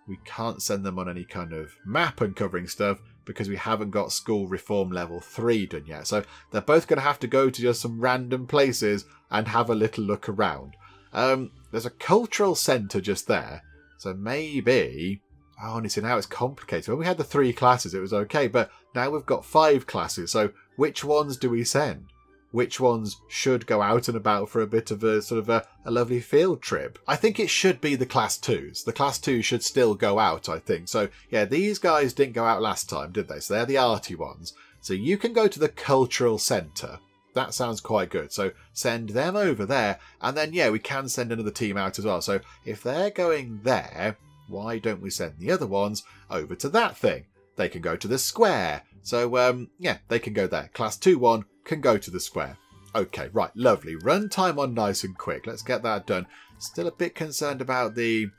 we can't send them on any kind of map and covering stuff because we haven't got school reform level 3 done yet. So they're both going to have to go to just some random places and have a little look around. There's a cultural centre just there. So maybe... Oh, honestly, now it's complicated. When we had the 3 classes, it was okay. But now we've got 5 classes. So which ones do we send? Which ones should go out and about for a bit of a sort of a lovely field trip? I think it should be the class 2s. The class 2 should still go out, I think. So, yeah, these guys didn't go out last time, did they? So they're the arty ones. So you can go to the cultural centre. That sounds quite good. So send them over there. And then, yeah, we can send another team out as well. So if they're going there, why don't we send the other ones over to that thing? They can go to the square. So, yeah, they can go there. Class 2-1. Can go to the square. Okay, right, lovely. Run time on nice and quick. Let's get that done. Still a bit concerned about the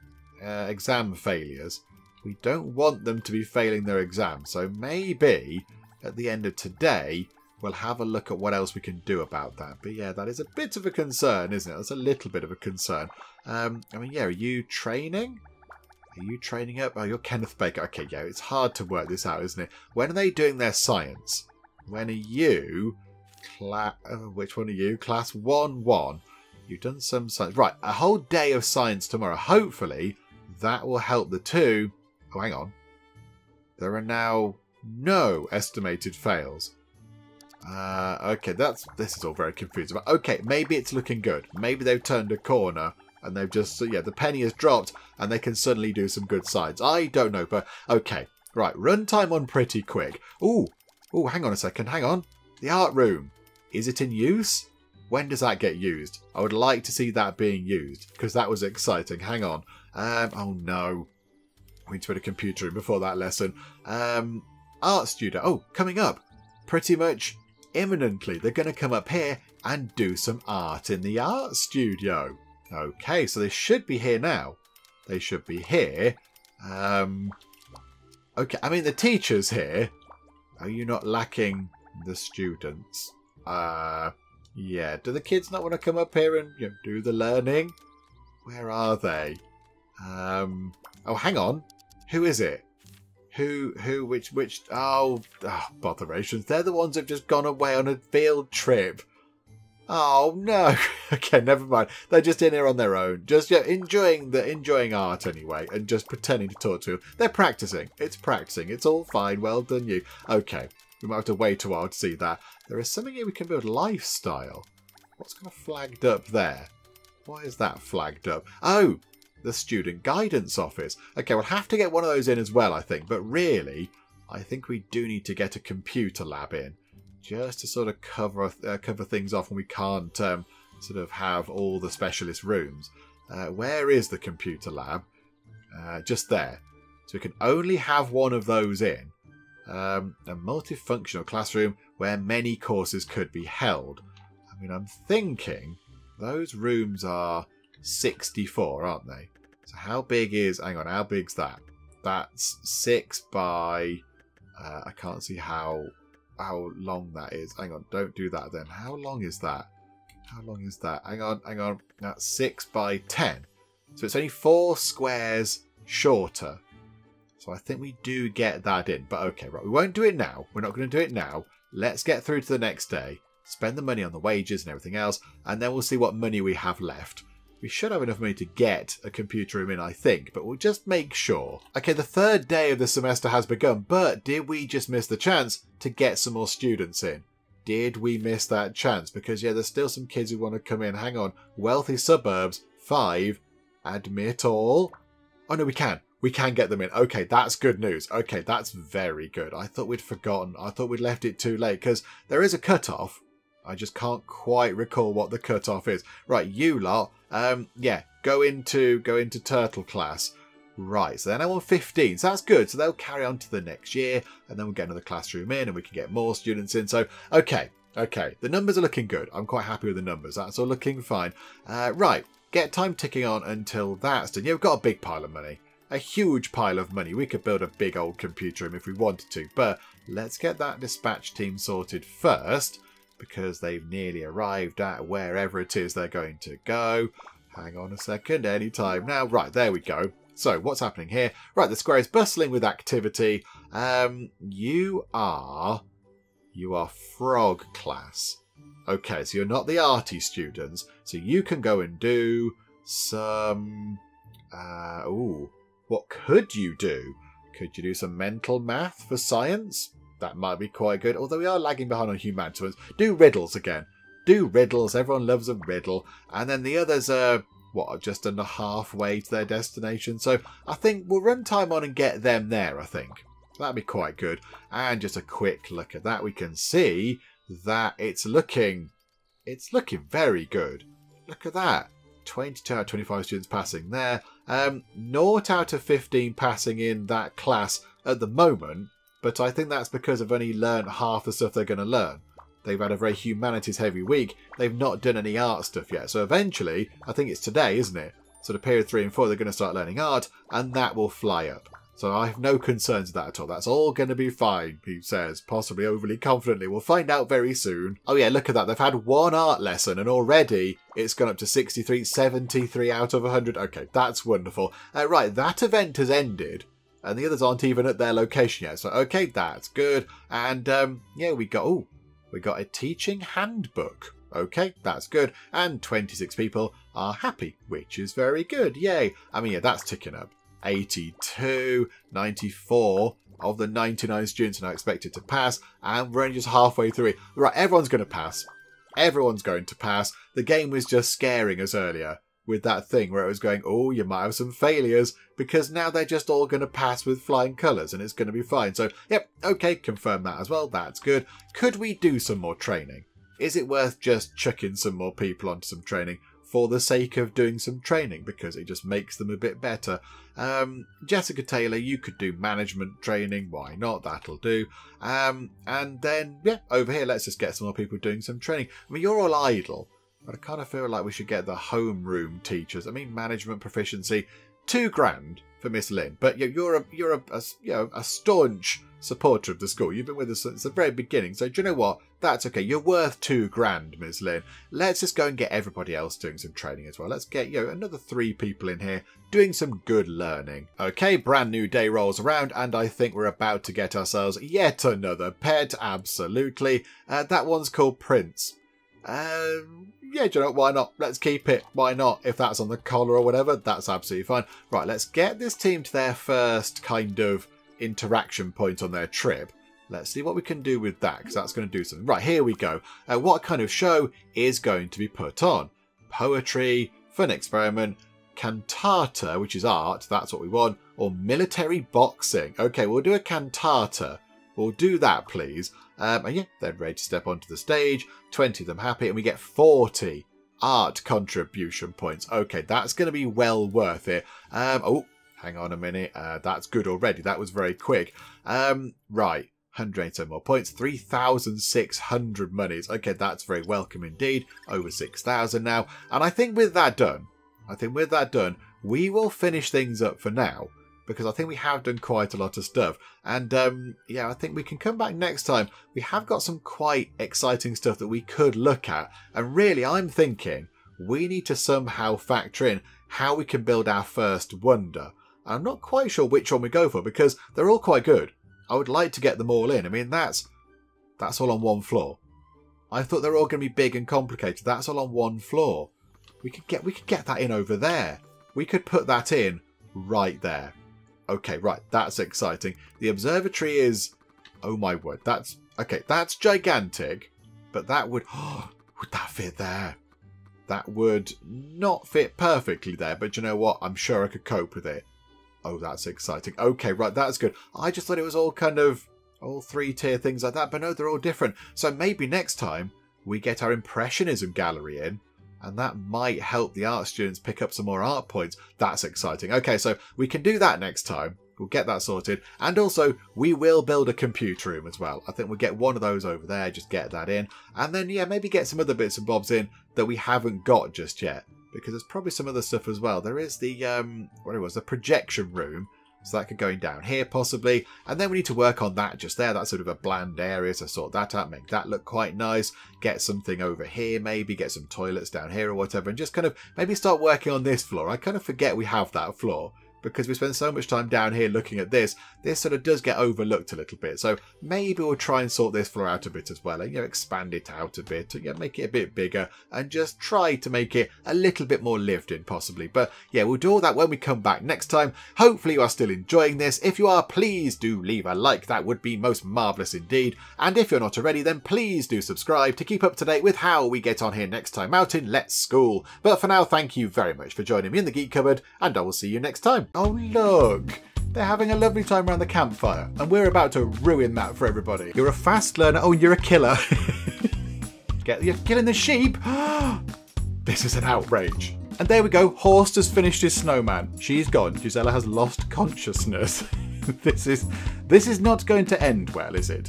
exam failures. We don't want them to be failing their exam, so maybe at the end of today we'll have a look at what else we can do about that. But yeah, that is a bit of a concern, isn't it? That's a little bit of a concern. I mean, yeah, are you training? Are you training up? Oh, you're Kenneth Baker. Okay, yeah, it's hard to work this out, isn't it? When are they doing their science? When are you... which one are you? Class 1-1. You've done some science. Right, a whole day of science tomorrow. Hopefully, that will help the 2. Oh, hang on. There are now no estimated fails. Okay, this is all very confusing. But okay, maybe it's looking good. Maybe they've turned a corner and they've just... Yeah, the penny has dropped and they can suddenly do some good science. I don't know, but okay. Right, run time on pretty quick. Ooh, ooh, hang on a second, hang on. The art room, is it in use? When does that get used? I would like to see that being used because that was exciting. Hang on. Oh no. We need to put a computer in before that lesson. Art studio. Oh, coming up. Pretty much imminently. They're going to come up here and do some art in the art studio. Okay, so they should be here now. They should be here. Okay, I mean the teacher's here. Are you not lacking... the students? Yeah. Do the kids not want to come up here and do the learning? Where are they? Oh, hang on. Who is it? Which? Oh, botherations. They're the ones who've just gone away on a field trip. Oh no. Okay, never mind. They're just in here on their own, just enjoying art anyway, and just pretending to talk to them. They're practicing. It's practicing. It's all fine. Well done, you. Okay. We might have to wait a while to see that. There is something here we can build. Lifestyle. What's kind of flagged up there? Why is that flagged up? Oh, the student guidance office. Okay, we'll have to get one of those in as well, I think. But really, I think we do need to get a computer lab in. Just to sort of cover things off when we can't sort of have all the specialist rooms. Where is the computer lab? Just there. So we can only have one of those in. A multifunctional classroom where many courses could be held. I mean, I'm thinking those rooms are 64, aren't they? So how big is... Hang on, how big's that? That's 6 by... I can't see how long that is. Hang on, don't do that then. How long is that? How long is that? Hang on, hang on. That's 6 by 10. So it's only 4 squares shorter. So I think we do get that in. But okay, right, we won't do it now. We're not going to do it now. Let's get through to the next day. Spend the money on the wages and everything else. And then we'll see what money we have left. We should have enough money to get a computer room in, I think. But we'll just make sure. Okay, the 3rd day of the semester has begun. But did we just miss the chance to get some more students in? did we miss that chance? Because, yeah, there's still some kids who want to come in. Hang on. Wealthy Suburbs, 5. Admit all. Oh, no, we can. We can get them in. Okay, that's good news. Okay, that's very good. I thought we'd forgotten. I thought we'd left it too late, because there is a cutoff. I just can't quite recall what the cutoff is. Right, you lot. Yeah, go into Turtle class. Right, so they're now on 15, so that's good. So they'll carry on to the next year, and then we'll get another classroom in, and we can get more students in. So, okay, the numbers are looking good. I'm quite happy with the numbers. That's all looking fine. Right, get time ticking on until that's done. Yeah, we've got a big pile of money. A huge pile of money. We could build a big old computer room if we wanted to, but let's get that dispatch team sorted first, because they've nearly arrived at wherever it is they're going to go. Hang on a second, any time now. Right, there we go. So, what's happening here? Right, the square is bustling with activity. You are frog class. Okay, so you're not the arty students. So you can go and do some... ooh, what could you do? Could you do some mental math for science? That might be quite good. Although we are lagging behind on humanities. Do riddles again. Do riddles. Everyone loves a riddle. And then the others are... what, just under halfway to their destination. So I think we'll run time on and get them there, I think. That'd be quite good. And just a quick look at that. We can see that it's looking very good. Look at that. 22 out of 25 students passing there. 0 out of 15 passing in that class at the moment. But I think that's because I've only learned half the stuff they're going to learn. They've had a very humanities-heavy week. They've not done any art stuff yet. So eventually, I think it's today, isn't it? So the period 3 and 4, they're going to start learning art, and that will fly up. So I have no concerns with that at all. That's all going to be fine, he says, possibly overly confidently. We'll find out very soon. Oh yeah, look at that. They've had one art lesson, and already it's gone up to 63, 73 out of 100. Okay, that's wonderful. Right, that event has ended. And the others aren't even at their location yet. So, okay, that's good. And, yeah, we got... ooh. We got a teaching handbook. Okay, that's good. And 26 people are happy, which is very good. Yay. I mean, yeah, that's ticking up. 82, 94 of the 99 students are now expected to pass. And we're only just halfway through. Right, everyone's going to pass. Everyone's going to pass. The game was just scaring us earlier with that thing where it was going, oh, you might have some failures, because now they're just all going to pass with flying colours and it's going to be fine. So, yep, okay, confirm that as well. That's good. Could we do some more training? Is it worth just chucking some more people onto some training for the sake of doing some training, because it just makes them a bit better? Jessica Taylor, you could do management training. Why not? That'll do. And then, yeah, over here, let's just get some more people doing some training. I mean, you're all idle. But I kind of feel like we should get the homeroom teachers. I mean, management proficiency, 2 grand for Miss Lynn. But you're a staunch supporter of the school. You've been with us since the very beginning. So do you know what? That's okay. You're worth 2 grand, Miss Lynn. Let's just go and get everybody else doing some training as well. Let's get another 3 people in here doing some good learning. Okay, brand new day rolls around, and I think we're about to get ourselves yet another pet. Absolutely. That one's called Prince. Yeah, do you know, why not? Let's keep it. Why not? If that's on the collar or whatever, that's absolutely fine. Right, let's get this team to their first kind of interaction point on their trip. Let's see what we can do with that, because that's going to do something. Right, here we go. What kind of show is going to be put on? Poetry, fun experiment, cantata, which is art, that's what we want, or military boxing. Okay, we'll do a cantata. We'll do that, please. And yeah, they're ready to step onto the stage. 20 of them happy, and we get 40 art contribution points. Okay, that's going to be well worth it. Oh, hang on a minute. That's good already. That was very quick. Right, 187 more points. 3,600 monies. Okay, that's very welcome indeed. Over 6,000 now. And I think with that done, we will finish things up for now, because I think we have done quite a lot of stuff. And yeah, I think we can come back next time. We have got some quite exciting stuff that we could look at. And really, I'm thinking we need to somehow factor in how we can build our first wonder. And I'm not quite sure which one we go for, because they're all quite good. I would like to get them all in. I mean, that's all on one floor. I thought they're all going to be big and complicated. That's all on one floor. We could get that in over there. We could put that in right there. Okay, right, that's exciting. The observatory is... oh my word, that's... okay, that's gigantic. But that would... Oh, would that fit there? That would not fit perfectly there. But you know what? I'm sure I could cope with it. Oh, that's exciting. Okay, right. That's good. I just thought it was all kind of... all three-tier things like that. But no, they're all different. So maybe next time we get our Impressionism gallery in. And that might help the art students pick up some more art points. That's exciting. Okay, so we can do that next time. We'll get that sorted. And also, we will build a computer room as well. I think we'll get one of those over there. Just get that in. And then, yeah, maybe get some other bits and bobs in that we haven't got just yet. Because there's probably some other stuff as well. There is the, the projection room. So that could go down here, possibly. And then we need to work on that just there. That's sort of a bland area, so sort that out, make that look quite nice. Get something over here, maybe. Get some toilets down here or whatever. And just kind of maybe start working on this floor. I kind of forget we have that floor because we spend so much time down here looking at this. This sort of does get overlooked a little bit. So maybe we'll try and sort this floor out a bit as well. And, you know, expand it out a bit. You know, make it a bit bigger. And just try to make it a little bit more lived in, possibly. But, yeah, we'll do all that when we come back next time. Hopefully you are still enjoying this. If you are, please do leave a like. That would be most marvellous indeed. And if you're not already, then please do subscribe to keep up to date with how we get on here next time out in Let's School. But for now, thank you very much for joining me in the Geek Cupboard. And I will see you next time. Oh, look, they're having a lovely time around the campfire and we're about to ruin that for everybody. You're a fast learner. Oh, you're a killer. You're killing the sheep. This is an outrage. And there we go. Horst has finished his snowman. She's gone. Gisela has lost consciousness. This is not going to end well, is it?